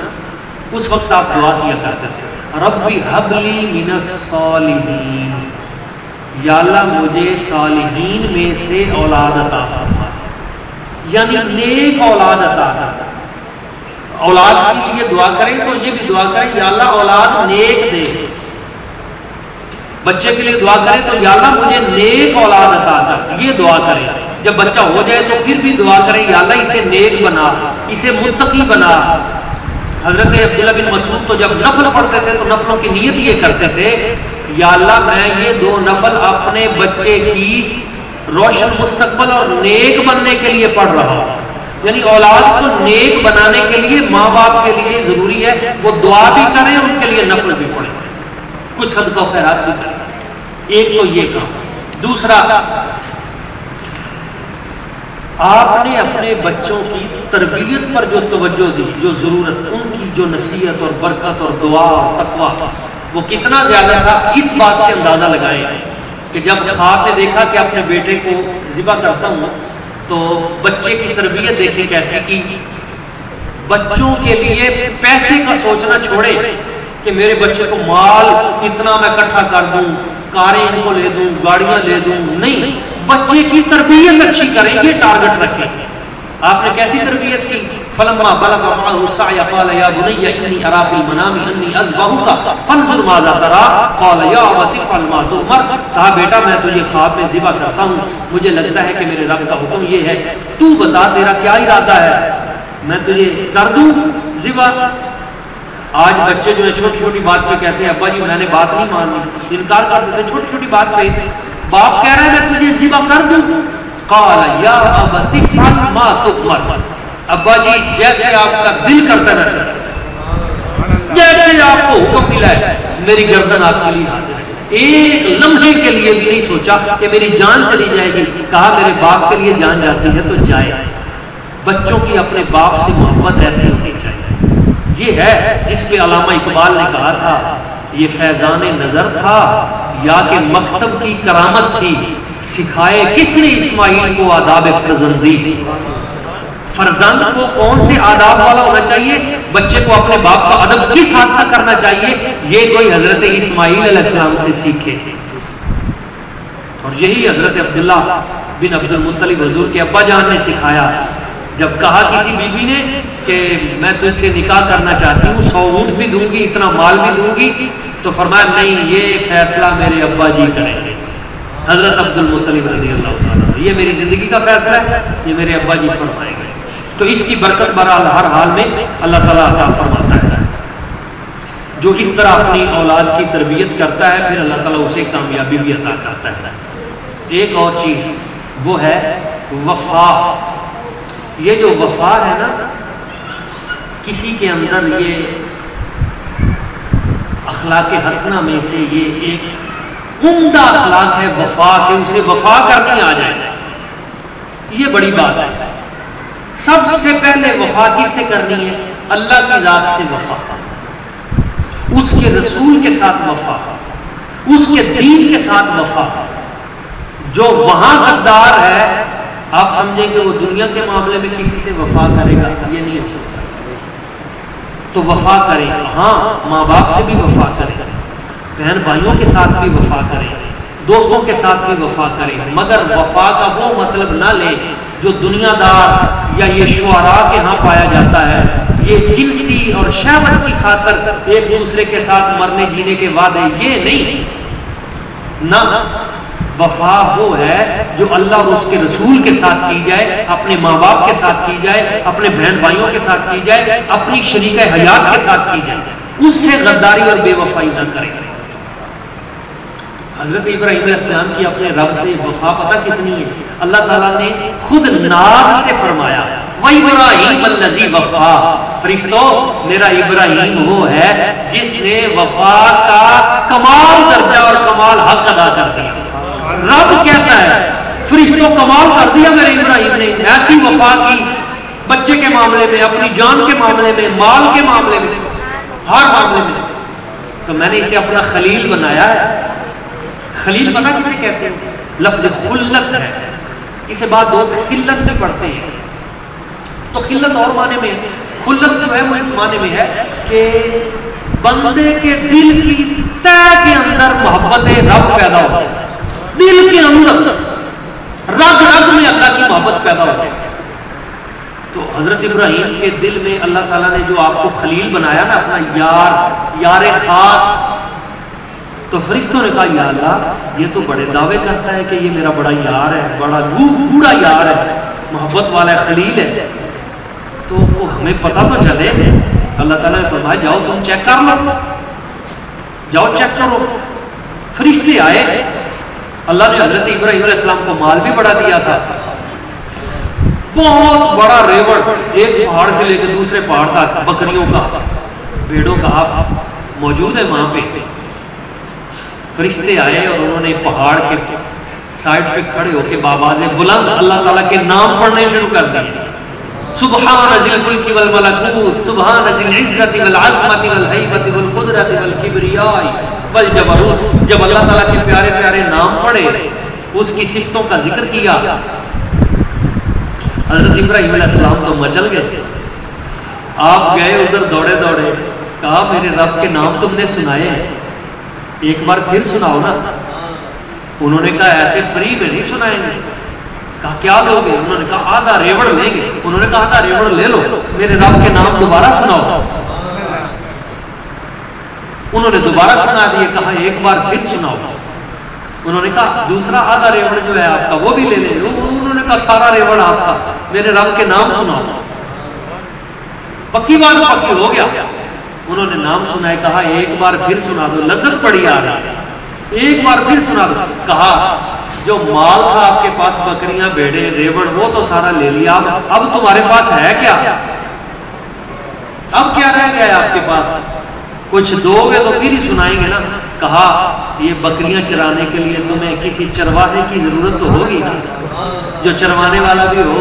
उस वक्त आप दुआ किया करते थे, रब्बी हबली मिनस सालिहीन, या अल्लाह मुझे सालिहीन में से औलाद अता फरमा, यानी नेक औलाद अता फरमा। औलाद के लिए दुआ करें तो ये भी दुआ करें या अल्लाह औलाद नेक दे, बच्चे के लिए दुआ करें तो या अल्लाह मुझे नेक औलाद अता कर, ये दुआ करें। जब बच्चा हो जाए तो फिर भी दुआ करें या अल्लाह इसे नेक बना, इसे मुत्तकी बना। हजरत अब्दुल्ला बिन मसूद तो जब नफल पढ़ते थे तो नफलों की नीयत ये करते थे, या अल्लाह मैं ये दो नफल अपने बच्चे की रोशन मुस्तकबिल और नेक बनने के लिए पढ़ रहा हूँ। यानी औलाद को नेक बनाने के लिए माँ बाप के लिए जरूरी है वो दुआ भी करें, उनके लिए नफल भी पढ़ें, कुछ सदका खैरात भी करें। एक तो ये काम। दूसरा, आपने अपने बच्चों की तरबियत पर जो तवज्जो दी, जो जरूरत, उनकी जो नसीहत और बरकत और दुआ और तकवा वो कितना ज्यादा था, इस बात से अंदाजा लगाए कि जब ख्वाब ने देखा कि अपने बेटे को ज़िबा करता हूँ तो बच्चे की तरबियत देखें कैसे की। बच्चों के लिए पैसे का सोचना छोड़े कि मेरे बच्चे को माल इतना मैं इकट्ठा कर दूं, कारें इनको ले दूं, गाड़ियां ले दूं, नहीं, बच्चे की तरबियत अच्छी करें, ये टारगेट रखें। आपने कैसी तरबियत की? फलम्मा बलगा माहु साया क़ाल या बुनय्या इन्नी अरा फ़िल मनामी अन्नी अज़बहुका फ़न्ज़ुर माज़ा तरा क़ाल या अबती फ़अल मा तुअमर। कहा बेटा मैं तुझे ख्वाब में ज़िबा करता हूँ, मुझे लगता है कि मेरे रब का हुक्म ये है, तू बता तेरा क्या इरादा है, मैं तुझे कर दूँ ज़िबा। आज बच्चे जो है छोटी छोटी बात पे कहते हैं अब्बा जी मैंने बात नहीं मानी, इनकार कर देते हैं छोटी छोटी बात पे। बाप कह रहा है मैं तुझे ज़िबा कर दूं, क़ाल या अबती फ़अल मा तुअमर। अब्बा जी जैसे आपका दिल करता है वैसे, जैसे आपको हुक्म मिला है, मेरी गर्दन आपके लिए हाजिर है। एक लम्हे के लिए भी नहीं सोचा कि मेरी जान चली जाएगी, कहा मेरे बाप के लिए जान जाती है तो जाए। बच्चों की अपने बाप से मोहब्बत ऐसी होनी चाहिए, ये है जिस पे अल्लामा इकबाल ने कहा था ये फैजाने नजर था या के मकतब की करामत थी, सिखाए किसने इस्माईल को आदाब फर्जंदी। फर्जंद को कौन से आदाब वाला होना चाहिए, बच्चे को अपने बाप का अदब किस हद तक करना चाहिए, ये कोई हजरत इस्माईल अलैहिस्सलाम से सीखे। और यही हजरत अब्दुल्ला बिन अब्दुल मुत्तलिब हुजूर के अब्बा जान ने सिखाया। जब कहा किसी बीबी ने कि मैं तुझसे निकाह करना चाहती हूँ, सौ ऊँट भी दूंगी, इतना माल भी दूंगी, तो फरमाया नहीं ये फैसला मेरे अब्बा जी करेंगे। हज़रत अब्दुल मुत्तलिब रज़ी अल्लाह ताला अन्हु, ये मेरी ज़िंदगी का फैसला है, ये मेरे अब्बा जी फरमाएंगे। तो इसकी बरकत बहरहाल हर हाल में अल्लाह ताला अता फरमाता है। जो इस तरह अपनी औलाद की तरबियत करता है फिर अल्लाह ताला उसे कामयाबी भी अता करता है। एक और चीज़ वो है वफा। ये जो वफा है ना किसी के अंदर, ये अखलाक हसना में से ये एक उम्दा अखलाक है वफा, कि उसे वफा करके आ जाए, ये बड़ी बात है। सबसे पहले वफा किससे करनी है? अल्लाह की जात से वफा, उसके रसूल के साथ वफा, उसके दीन के साथ वफा। जो वहां गद्दार है आप समझें कि वो दुनिया के मामले में किसी से वफा करेगा, ये नहीं हो सकता। तो वफा करें, हाँ माँ बाप से भी वफा करें, बहन भाइयों के साथ भी वफा करें, दोस्तों के साथ भी वफा करें, मगर वफा का वो मतलब ना लें जो दुनियादार या ये शुआरा के यहाँ पाया जाता है, ये जिनसी और शहवत की खातिर एक दूसरे के साथ मरने जीने के वादे, ये नहीं ना। वफा वो है जो अल्लाह और उसके रसूल के साथ की जाए, अपने माँ बाप के साथ की जाए, अपने बहन भाइयों के साथ की जाए, अपनी शरीक हयात के साथ की जाए, उससे गद्दारी और बेवफाई ना करें। हजरत इब्राहिम अलैहिस्सलाम की अपने रब से वफा पता कितनी है? अल्लाह ताला ने खुद नाज से फरमाया इब्राहीम अल्लज़ी वफा, फरिश्तो मेरा इब्राहीम वो है जिसने वफा का कमाल दर्जा और कमाल हक अदा कर दिया। रब कहता है फरिश्तों कमाल कर दिया मेरे इब्राहिम ने, ऐसी वफा की बच्चे के मामले में, अपनी जान के मामले में, माल के मामले में, हर मामले में। तो मैंने इसे अपना खलील बनाया है। खलील पता किसे कहते हैं? लफ्ज खुल्लत है। इसे बाद दोस्त खिल्लत में पढ़ते हैं। तो खिल्लत और माने में है, खुल्लत जो है वो इस माने में है कि बंदे के दिल की तय के अंदर मोहब्बत रब पैदा होती है। दिल के अंदर रग रग में अल्लाह की मोहब्बत पैदा होती है। तो हजरत इब्राहिम के दिल में अल्लाह ताला ने जो आपको खलील बनाया ना, अपना यार यार खास, तो फरिश्तों ने कहा या अल्लाह ये तो बड़े दावे करता है कि ये मेरा बड़ा यार है, बड़ा गूढ़ा यार है, मोहब्बत वाला खलील है। तो वो हमें पता तो चले। अल्लाह ताला ने फरमाया जाओ तुम चेक कर लो, जाओ चेक करो। फरिश्ते आए। अल्लाह ने हजरत इब्राहीम अलैहिस्सलाम को माल भी बड़ा दिया था, बहुत बड़ा रेवड़, एक पहाड़ से लेकर दूसरे पहाड़ तक बकरियों का, भेड़ों का आप मौजूद है वहां पे। फरिश्ते आए और उन्होंने पहाड़ के साइड पे खड़े होके बाबाजे बुलंद अल्लाह ताला के नाम पढ़ने शुरू कर दिए। सुबहान अज़िल मुल्क वल मलकूत, सुबहान अज़िल इज़्ज़त वल अज़मत वल हैबत वल क़ुदरत वल किब्रिया वल जबरूत। जब अल्लाह ताला के प्यारे प्यारे नाम पढ़े, उसकी सिफ़तों का जिक्र किया, हज़रत इब्राहीम अलैहिस्सलाम तो मचल गए। आप गए उधर दौड़े दौड़े, कहा मेरे रब के नाम तुमने सुनाए, एक बार फिर सुनाओ ना। उन्होंने कहा ऐसे फ्री में नहीं सुनाएंगे। कहा क्या लोगे? उन्होंने कहा आधा रेवड़ लेंगे। उन्होंने कहा आधा रेवड़ ले लो, मेरे रब के नाम दोबारा सुनाओ। उन्होंने दोबारा सुना दिए। कहा एक बार फिर सुनाओ। उन्होंने कहा दूसरा आधा रेवड़ जो है आपका वो भी ले ले। उन्होंने कहा सारा रेवड़ आपका, मेरे रब के नाम सुनाओ। पक्की बात पक्की हो गया। उन्होंने नाम सुनाए। कहा एक बार फिर सुना दो, लज्जत पड़ी आ रही, एक बार फिर सुना दो। कहा जो माल था आपके पास, बकरियां, भेड़े, रेवड़, वो तो सारा ले लिया, अब अब तुम्हारे पास है क्या? अब क्या रह गया है आपके पास? कुछ दोगे तो फिर ही सुनाएंगे ना। कहा ये बकरियां चराने के लिए तुम्हें किसी चरवाहे की जरूरत तो होगी, जो चरवाने वाला भी हो,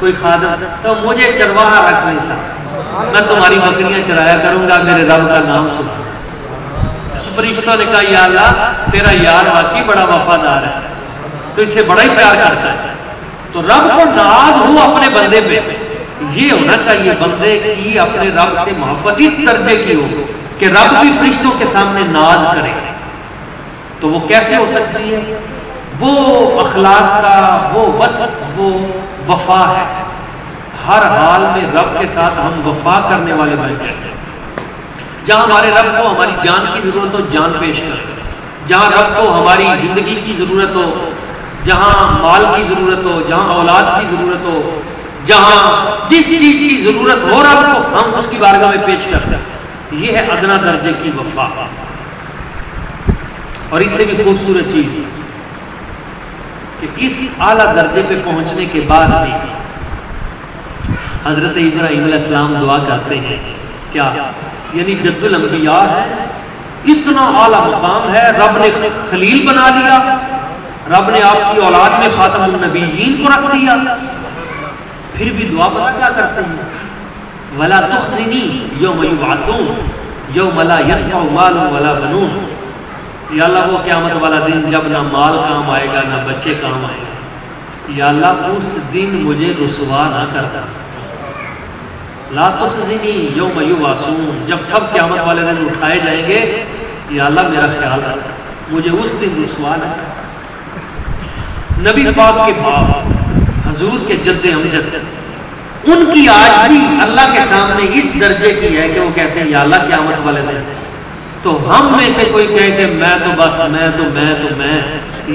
कोई खादम। तो मुझे चरवाहा रख नहीं सकता, मैं तुम्हारी बकरियां चराया करूंगा, मेरे रब का नाम सुना। फरिश्तों ने कहा या अल्लाह तेरा यार वाकई बड़ा वफादार है, तो इससे बड़ा ही प्यार करता है। तो रब को नाज हो अपने बंदे पे, ये होना चाहिए बंदे की अपने रब से मोहब्बत इस दर्जे की हो कि रब भी फरिश्तों के सामने नाज करे। तो वो कैसे हो सकती है? वो अखलाक का, वो वसफ, वो वफा है। हर हाल में रब के साथ हम वफा करने वाले बन जाए। जहाँ हमारे रब को हमारी जान की जरूरत हो, जान पेश करें। जहाँ रब को हमारी जिंदगी की जरूरत हो, जहाँ माल की जरूरत हो, जहाँ औलाद की जरूरत हो, जहाँ जिस चीज की जरूरत हो रहा हो, हम उसकी बारगाह में पेश करते हैं। ये है अदना दर्जे की वफा। और इससे भी खूबसूरत चीज कि इस आला दर्जे पे पहुंचने के बाद भी हजरत इब्राहीम अलैहिस्सलाम दुआ करते हैं। क्या यानी जद्दुल अंबिया है, इतना आला मुकाम है, रब ने खलील बना लिया, रब ने आपकी औलाद में खातमुन नबीयीन को रख दिया। फिर भी दुआ पता क्या करते हैं? वला तुखज़िनी यौम युबअसून यौम ला यनफ़उ मालुन वला बनून। या अल्लाह वो क़यामत वाला दिन जब ना माल काम आएगा ना बच्चे काम आएंगे, या अल्लाह उस दिन मुझे रुसवा ना करना। ला तुखज़िनी यौम युबअसून, जब सब क़यामत वाले दिन उठाए जाएंगे, या अल्लाह मेरा ख्याल रखना, मुझे उस दिन रुसवा ना करना। नबी पाक के बाप हजूर के जद्दे अमजद, उनकी आजी अल्लाह के सामने इस दर्जे की है कि वो कहते हैं या अल्लाह क़यामत वाले दिन। तो हम में से कोई कहे कि मैं तो बस मैं तो मैं तो मैं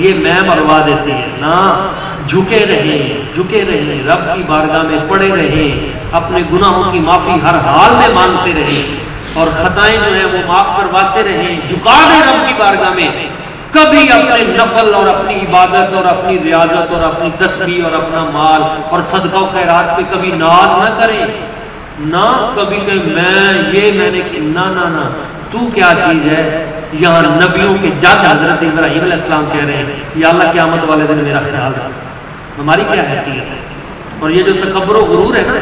ये मैं मरवा देती है ना। झुके रहे, झुके रहे, रब की बारगाह में पड़े रहे, अपने गुनाहों की माफ़ी हर हाल में मांगते रहे, और खताएं जो है वो माफ़ करवाते रहे, झुका रहे रब की बारगाह में। कभी अपने नफल और अपनी इबादत और अपनी रियाजत और अपनी तस्बीह और अपना माल और सदका खैरात पे कभी नाज ना करें, ना कभी कहीं मैं ये मैंने कि ना ना ना तू क्या चीज़ है। यहाँ नबियों के जद हजरत इब्राहीम अलैहिस्सलाम कह रहे हैं या अल्लाह क़यामत वाले दिन मेरा ख्याल रख। हमारी क्या हैसियत है? और ये जो तकब्बुर व गुरूर है ना,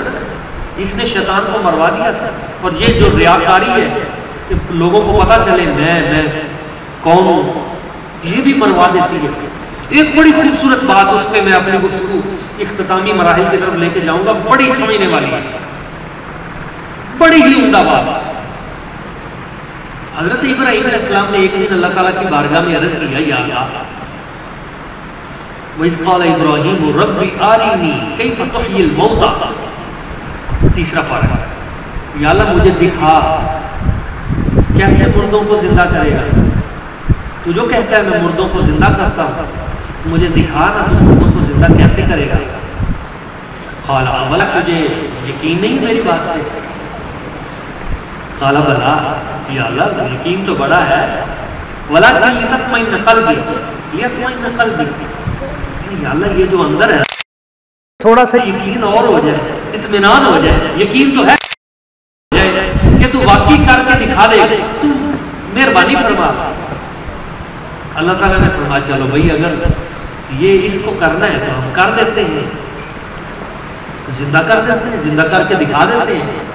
इसने शैतान को मरवा दिया था। और ये जो रियाकारी है, कि लोगों को पता चले मैं मैं कौन हूँ, ये भी मनवा देती है। एक बड़ी खूबसूरत बात, उस पर मैं अपनी गुफ्तगू इख्तितामी मराहिल की तरफ लेके जाऊंगा, बड़ी समझने वाली है, बड़ी ही उम्दा बात। हजरत इब्राहिम अलैहिस्सलाम ने एक दिन अल्लाह ताला की बारगाह में अर्ज किया, या अल्लाह वइज़ क़ाला इब्राहीम रब्बी आरिनी कैफ़ तुह्यिल मौता, तीसरा पारा, या अल्लाह मुझे दिखा कैसे मुर्दों को जिंदा करेगा, तू जो कहता है मैं मुर्दों को जिंदा करता हूँ, मुझे दिखा ना तू मुर्दों को जिंदा कैसे करेगा। काला भला तुझे यकीन नहीं मेरी बात पे, काला भला या अल्लाह यकीन तो बड़ा है, वला ये तत्मइन नकल भी, ये तत्मइन नकल भी, या अल्लाह ये जो अंदर है थोड़ा सा यकीन और हो जाए, इत्मीनान हो जाए, यकीन तो है कि तू वाकई करके दिखा दे, तू मेहरबानी फरमा। अल्लाह ताला ने फरमाया चलो भाई अगर ये इसको करना है तो हम कर देते हैं, जिंदा कर देते हैं, जिंदा करके दिखा देते हैं।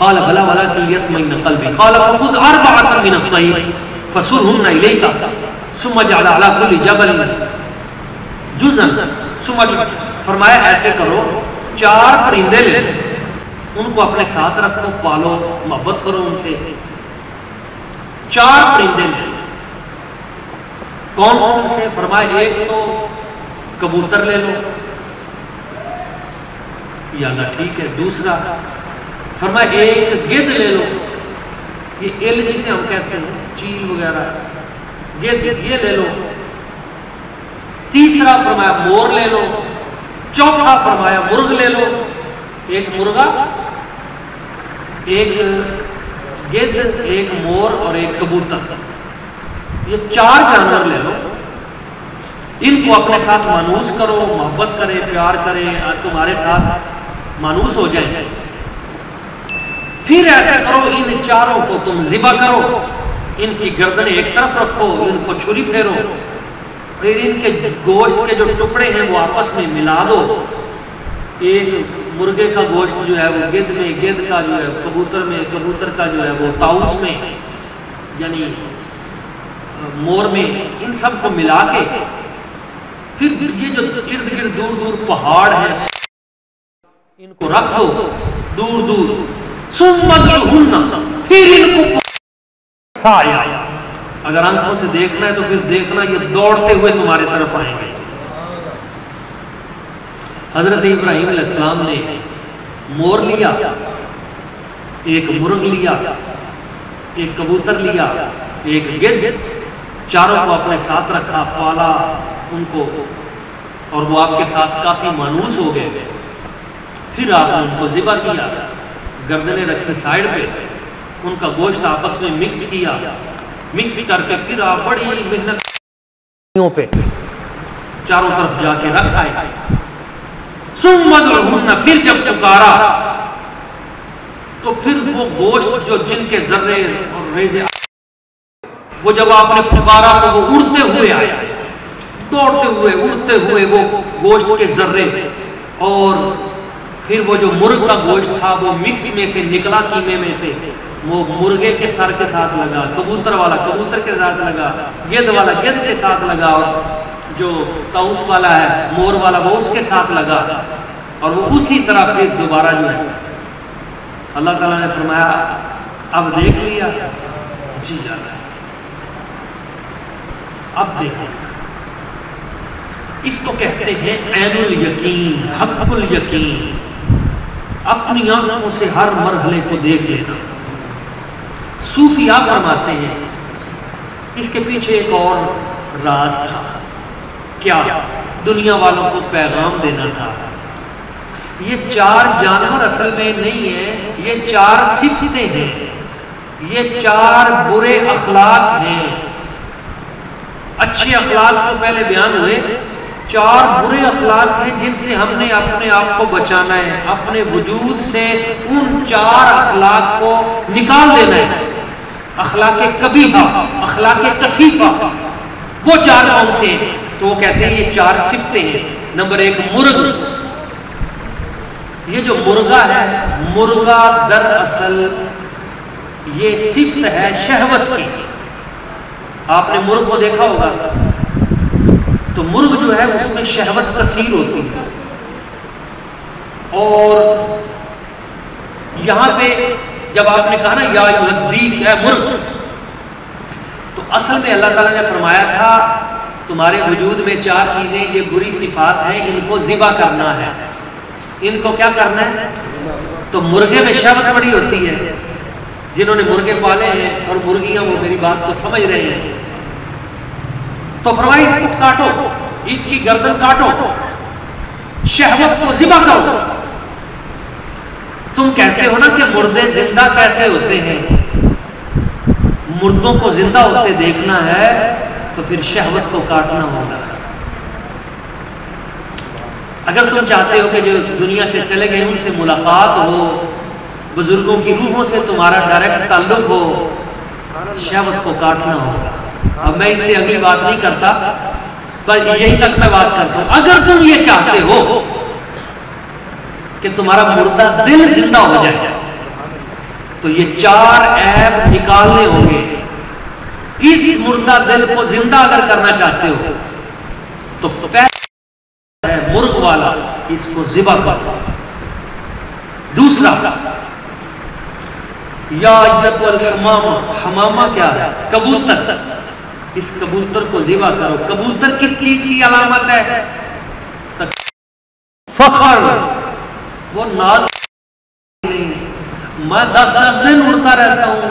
काला भला वाला कियत मई नकल भी, काला खुद हर बात में नकई फसूल हूँ ना ले जबल जुजन सुमा। फरमाया ऐसे करो चार परिंदे ले उनको अपने साथ रखो, पालो, मोहब्बत करो उनसे। चार परिंदे ले, कौन कौन से? फरमाया एक तो कबूतर ले लो, या ना ठीक है। दूसरा फरमाया एक गिद्ध ले लो, ये एल जिसे हम कहते हैं चील वगैरह, गिद्ध ये ले लो। तीसरा फरमाया मोर ले लो। चौथा फरमाया मुर्ग ले लो, एक मुर्गा, एक गिद्ध, एक मोर और एक कबूतर, ये चार जानवर ले लो। इनको अपने साथ मानूस करो, मोहब्बत करे, प्यार करे, तुम्हारे साथ मानूस हो जाए। फिर ऐसा करो इन चारों को तुम जिबा करो, इनकी गर्दन एक तरफ रखो, इनको छुरी फेरो, फिर इनके गोश्त के जो टुकड़े हैं वो आपस में मिला दो। एक मुर्गे का गोश्त जो है वो गिद्ध में, गिद्ध का जो है कबूतर में, कबूतर का जो है वो ताउस में, यानी मोर में, इन सब को मिला के फिर फिर ये जो इर्द गिर्द दूर दूर पहाड़ हैं इनको रख दो दूर दूर। फिर इनको साया, अगर आंखों से देखना है तो फिर देखना ये दौड़ते हुए तुम्हारे तरफ आएंगे। हजरत इब्राहीम अलैहिस्सलाम ने मोर लिया, एक मुर्ग लिया, एक कबूतर लिया, एक गिद्ध, चारों को अपने साथ रखा, पाला उनको और वो आपके साथ काफी मानूस हो गए। फिर आपने उनको ज़िबा किया, गर्दने रखे साइड पे, उनका गोश्त आपस में मिक्स किया, मिक्स करके फिर आप बड़ी मेहनत पे चारों तरफ जाके रखा है। फिर जब पुकारा तो फिर वो गोश्त जो जिनके जर्रे और रेजे, वो जब आपने पुकारा तो वो उड़ते हुए आया, दौड़ते हुए उड़ते हुए वो गोश्त के जर्रे, और फिर वो जो मुर्ग का गोश्त था वो मिक्स में से निकला, कीमे में से वो मुर्गे के सर के साथ लगा, कबूतर वाला कबूतर के साथ लगा, गिद्ध वाला गिद्ध के साथ लगा, और जो ताउस वाला है मोर वाला वो उसके साथ लगा, और वो उसी तरह फिर दोबारा जो है। अल्लाह ताला ने फरमाया अब देख लिया जी अल्लाह, अब देखो इसको कहते हैं ऐनुल यकीन, हक़ुल यकीन, अपनी आंखों से हर मरहले को देख लेना। सूफिया फरमाते हैं इसके पीछे एक और राज था, क्या? दुनिया वालों को पैगाम देना था। ये चार जानवर असल में नहीं है, ये चार सिफतें हैं, ये चार बुरे अखलाक हैं। अच्छे अखलाक तो पहले बयान हुए, चार बुरे अखलाक हैं जिनसे हमने अपने आप को बचाना है, अपने वजूद से उन चार अखलाक को निकाल देना है। अखलाके कबीहा, अखलाके कसीफा, वो चार कौन से? तो वो कहते हैं ये चार सिफतें हैं। नंबर एक मुर्ग, ये जो मुर्गा है, मुर्गा दरअसल ये सिफ्त है शहवत की। आपने मुर्ग को देखा होगा, तो मुर्ग जो है उसमें शहवत कसीर होती है। और यहाँ पे जब आपने कहा ना या युद्दीक है मुर्ग, तो असल में अल्लाह ताला ने फरमाया था तुम्हारे वजूद में चार चीज़ें ये बुरी सिफात हैं, इनको ज़िबा करना है, इनको क्या करना है। तो मुर्गे में शहवत बड़ी होती है। जिन्होंने मुर्गे पाले हैं और मुर्गियां, वो मेरी बात को समझ रहे हैं। तो फरमाया इसको काटो, इसकी गर्दन काटो, शहवत को ज़िबा करो। तुम कहते हो ना कि मुर्दे जिंदा कैसे होते हैं, मुर्दों को जिंदा होते देखना है तो फिर शहवत को काटना होगा। अगर तुम चाहते हो कि जो दुनिया से चले गए उनसे मुलाकात हो, बुजुर्गों की रूहों से तुम्हारा डायरेक्ट ताल्लुक हो, शहवत को काटना होगा। अब मैं इससे अगली बात नहीं करता, पर यही तक मैं बात करता हूँ। अगर तुम ये चाहते हो कि तुम्हारा मुर्दा दिल जिंदा हो जाए, तो ये चार ऐब निकालने होंगे। इस मुर्दा दिल को जिंदा अगर करना चाहते हो तो पहला है मुर्ग वाला, इसको जिबा करो। दूसरा या हमामा, हमामा क्या है, कबूतर, इस कबूतर को जिबा करो। कबूतर किस चीज की अलामत है? फखर। वो नाज नहीं, मैं दस दस दिन उड़ता रहता हूँ,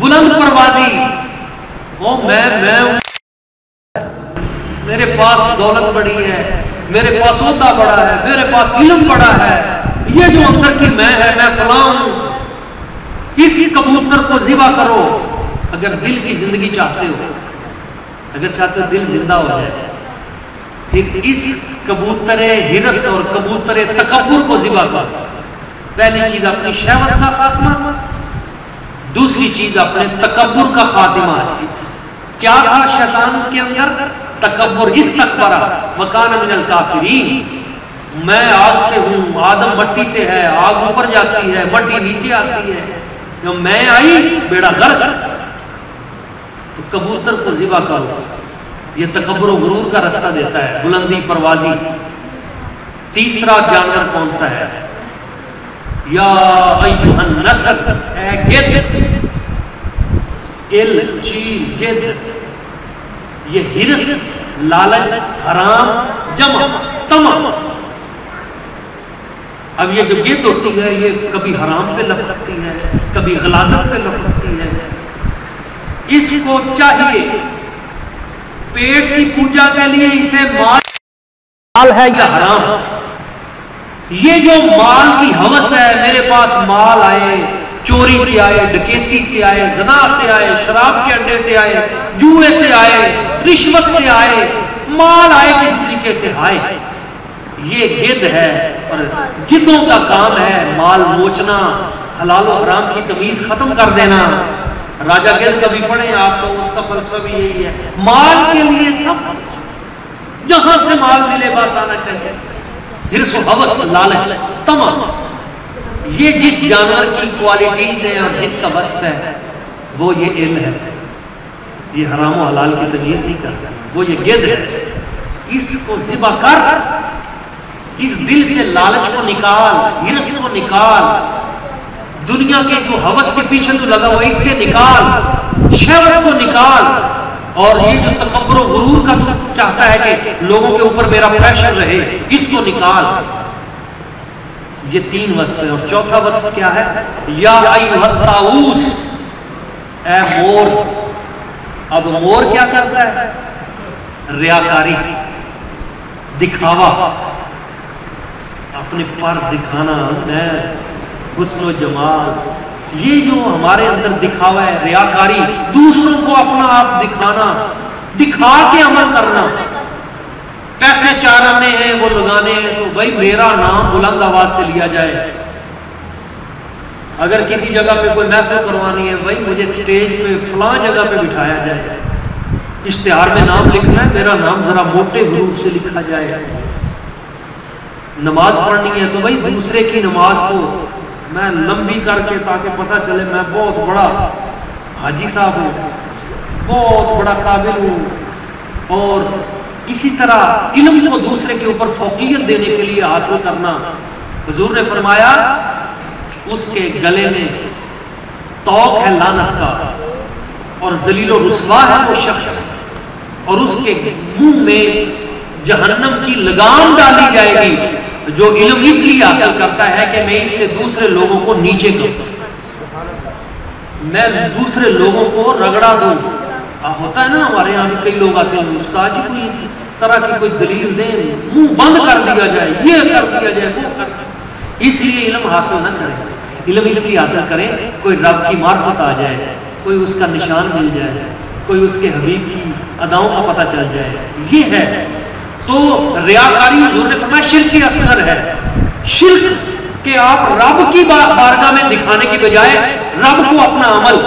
बुलंद परवाजी, ओ मैं मैं मेरे पास दौलत बड़ी है, मेरे पास ओहदा बड़ा है, मेरे पास इल्म बड़ा है, ये जो अंदर की मैं है, मैं फलां हूं, इसी कबूतर को जिबा करो। अगर दिल की जिंदगी चाहते हो, अगर चाहते हो दिल जिंदा हो जाए, फिर इस कबूतरे हिरस और कबूतरे तकब्बुर को जिबा करो। पहली चीज अपनी शहवत का खात्मा, दूसरी चीज अपने तकब्बुर का खातिमा। क्या था शैतान के अंदर? तकब्बुर, इस्तकबरा वकान मिनल काफिरीन। मैं आग से हूँ, आदम मट्टी से है, आग ऊपर जाती है, मट्टी नीचे आती है, जब मैं आई बेड़ा गर्क। तो कबूतर को जिबा करो, ये तकब्बुर और गुरूर का रास्ता देता है, बुलंदी परवाजी। तीसरा जानवर कौन सा है? या अय्युहन नसर, ए गिद्ध, इल, चील, गिद्ध। ये हिरस, लालच, हराम, जमा, तमाम। अब ये जो गिद्ध होती है, ये कभी हराम पे लपकती है, कभी गलाजत पे लपकती है। इसको चाहिए पेट की पूजा के लिए, इसे माल है या हराम। ये जो माल की हवस है, मेरे पास माल आए, चोरी से आए, डकैती से आए, जना से आए, शराब के अड्डे से आए, जुए से आए, रिश्वत से आए, माल आए किस तरीके से आए, ये गिद्ध है। और गिद्धों का काम है माल मोचना, हलाल और हराम की तमीज खत्म कर देना। राजा गिद्ध कभी पढ़े आप, तो उसका फलसफा भी यही है, माल के लिए सब, जहां से माल मिले बस आना चाहिए। हिर्स, हवस, लालच, तमा, ये जिस जानवर की क्वालिटीज हैं और जिसका वस्फ है, वो ये इल्म है। ये हराम और हलाल की तमीज नहीं करता, वो ये गिद्ध है। इसको जिबा कर, इस दिल से लालच को निकाल, हिर्स को निकाल, दुनिया के जो हवस के पीछे तो लगा हुआ, इससे निकाल, शहवत को निकाल। और ये जो तकब्बुर और गुरूर का चाहता है कि लोगों के ऊपर मेरा प्रेशर रहे, इसको निकाल। ये तीन वस्फ़े। और चौथा वस्फ़ क्या है? या अय्युहत ताऊस, ए मोर। अब मोर क्या करता है? रियाकारी, दिखावा, अपने पर दिखाना, मैं हुस्न जमाल, ये जो हमारे अंदर दिखावा है, रियाकारी, दूसरों को अपना आप दिखाना, दिखा के अमल करना। पैसे चार आने हैं वो लगाने हैं, तो भाई मेरा नाम बुलंद आवाज से लिया जाए। अगर किसी जगह पे कोई महफिल करवानी है, भाई मुझे स्टेज पे फलां जगह पे बिठाया जाए। इश्तिहार में नाम लिखना है, मेरा नाम जरा मोटे हुरूफ से लिखा जाए। नमाज पढ़नी है तो भाई दूसरे की नमाज को मैं लंबी करके ताकि पता चले मैं बहुत बड़ा हाजी साहब हूँ, बहुत बड़ा काबिल हूँ। और इसी तरह इल्म को दूसरे के ऊपर फौकियत देने के लिए हासिल करना। हुजूर ने फरमाया उसके गले में तौक है लानत का और जलील और रुस्वा है वो शख्स, और उसके मुंह में जहन्नम की लगाम डाली जाएगी जो इल्म इसलिए हासिल करता है कि मैं इससे दूसरे लोगों को नीचे करूं, मैं दूसरे लोगों को रगड़ा दूं। होता है ना हमारे यहाँ भी कई लोग आते हैं, उस्ताद जी कोई इस तरह की कोई दलील दे, मुंह बंद कर दिया जाए, ये कर दिया जाए, वो कर। इसलिए इल्म हासिल ना करें, इल्म इसलिए हासिल करें कोई रब की मार्फत आ जाए, कोई उसका निशान मिल जाए, कोई उसके हबीब की अदाओं का पता चल जाए, ये है। तो रियाकारी हुजूर ने फरमाया शिर्क की असर है, शिर्क के आप रब की बारगाह में दिखाने की बजाय रब को अपना अमल,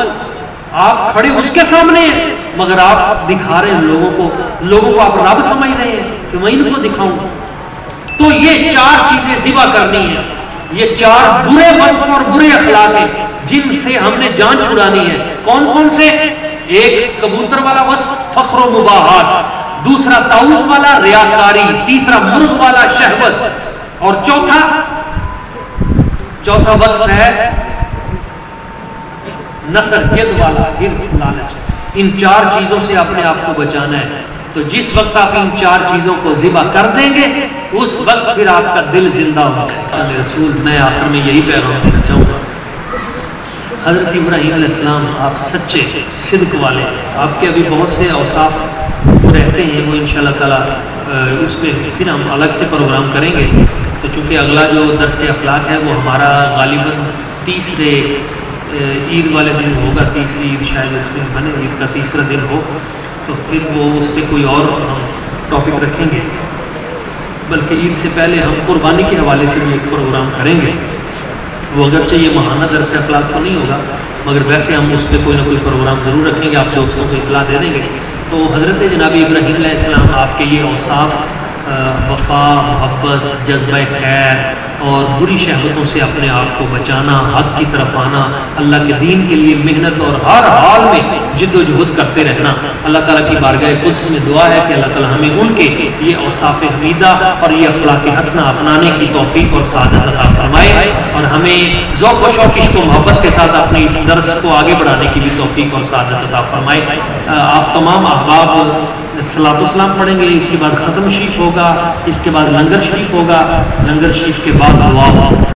आप खड़े उसके सामने हैं मगर आप दिखा रहे हैं लोगों को, लोगों को आप रब समझ रहे हैं कि मैं इनको दिखाऊं। तो ये चार चीजें जिबा करनी है, ये चार बुरे वस्फ और बुरे अखलाक हैं जिनसे हमने जान छुड़ानी है। कौन कौन से? एक कबूतर वाला वस्फ फख्र मुबाहत, दूसरा ताऊस वाला रियाकारी, तीसरा मुर्ग वाला शहवत, और चौथा चौथा वस्फ है नसर यद वाला हिर्स लालच। इन चार चीजों से अपने आप को बचाना है। तो जिस वक्त आप इन चार चीजों को जिबा कर देंगे उस वक्त फिर आपका दिल जिंदा होगा। रसूल मैं आखिर में यही पैगाम देना चाहूँगा, हज़रत इब्राहीम अलैहिस्सलाम आप सच्चे सिद्क वाले, आपके अभी बहुत से औसाफ रहते हैं वो इंशाअल्लाह ताला उस पर फिर हम अलग से प्रोग्राम करेंगे। तो चूँकि अगला जो दरसे अखलाक है वो हमारा गालिबन तीसरे ईद वाले दिन होगा, तीसरी ईद शायद उस दिन बने, ईद का तीसरा दिन हो, तो फिर वो उस पर कोई और टॉपिक रखेंगे। बल्कि ईद से पहले हम कुर्बानी के हवाले से भी एक प्रोग्राम करेंगे, वो अगरचे ये महाना दरसे अखलाक तो नहीं होगा मगर वैसे हम उस पर कोई ना कोई प्रोग्राम ज़रूर रखेंगे, आप दोस्तों को इतला दे देंगे। तो हज़रत जनाब इब्राहीम अलैहिस्सलाम आपके ये औसाफ वफा, मोहब्बत, जज्बा खैर और बुरी शहवतों से अपने आप को बचाना, हक़ की तरफ आना, अल्लाह के दीन के लिए मेहनत और हर हाल में जिद्दोजहद करते रहना। अल्लाह ताला की बारगाह कुद्स में दुआ है कि अल्लाह ताला हमें उनके ये औसाफ हमीदा और ये अखलाक हसना अपनाने की तौफीक और सादत अता फरमाए, और हमें ज़ौक़ व शौक़ को मोहब्बत के साथ अपने इस दर्स को आगे बढ़ाने की भी तौफीक और सादत अता फरमाए। आप तमाम अहबाब सलातुस्सलाम पढ़ेंगे, इसके बाद ख़त्म शरीफ होगा, इसके बाद लंगर शरीफ होगा, लंगर शरीफ के बाद दुआ होगा।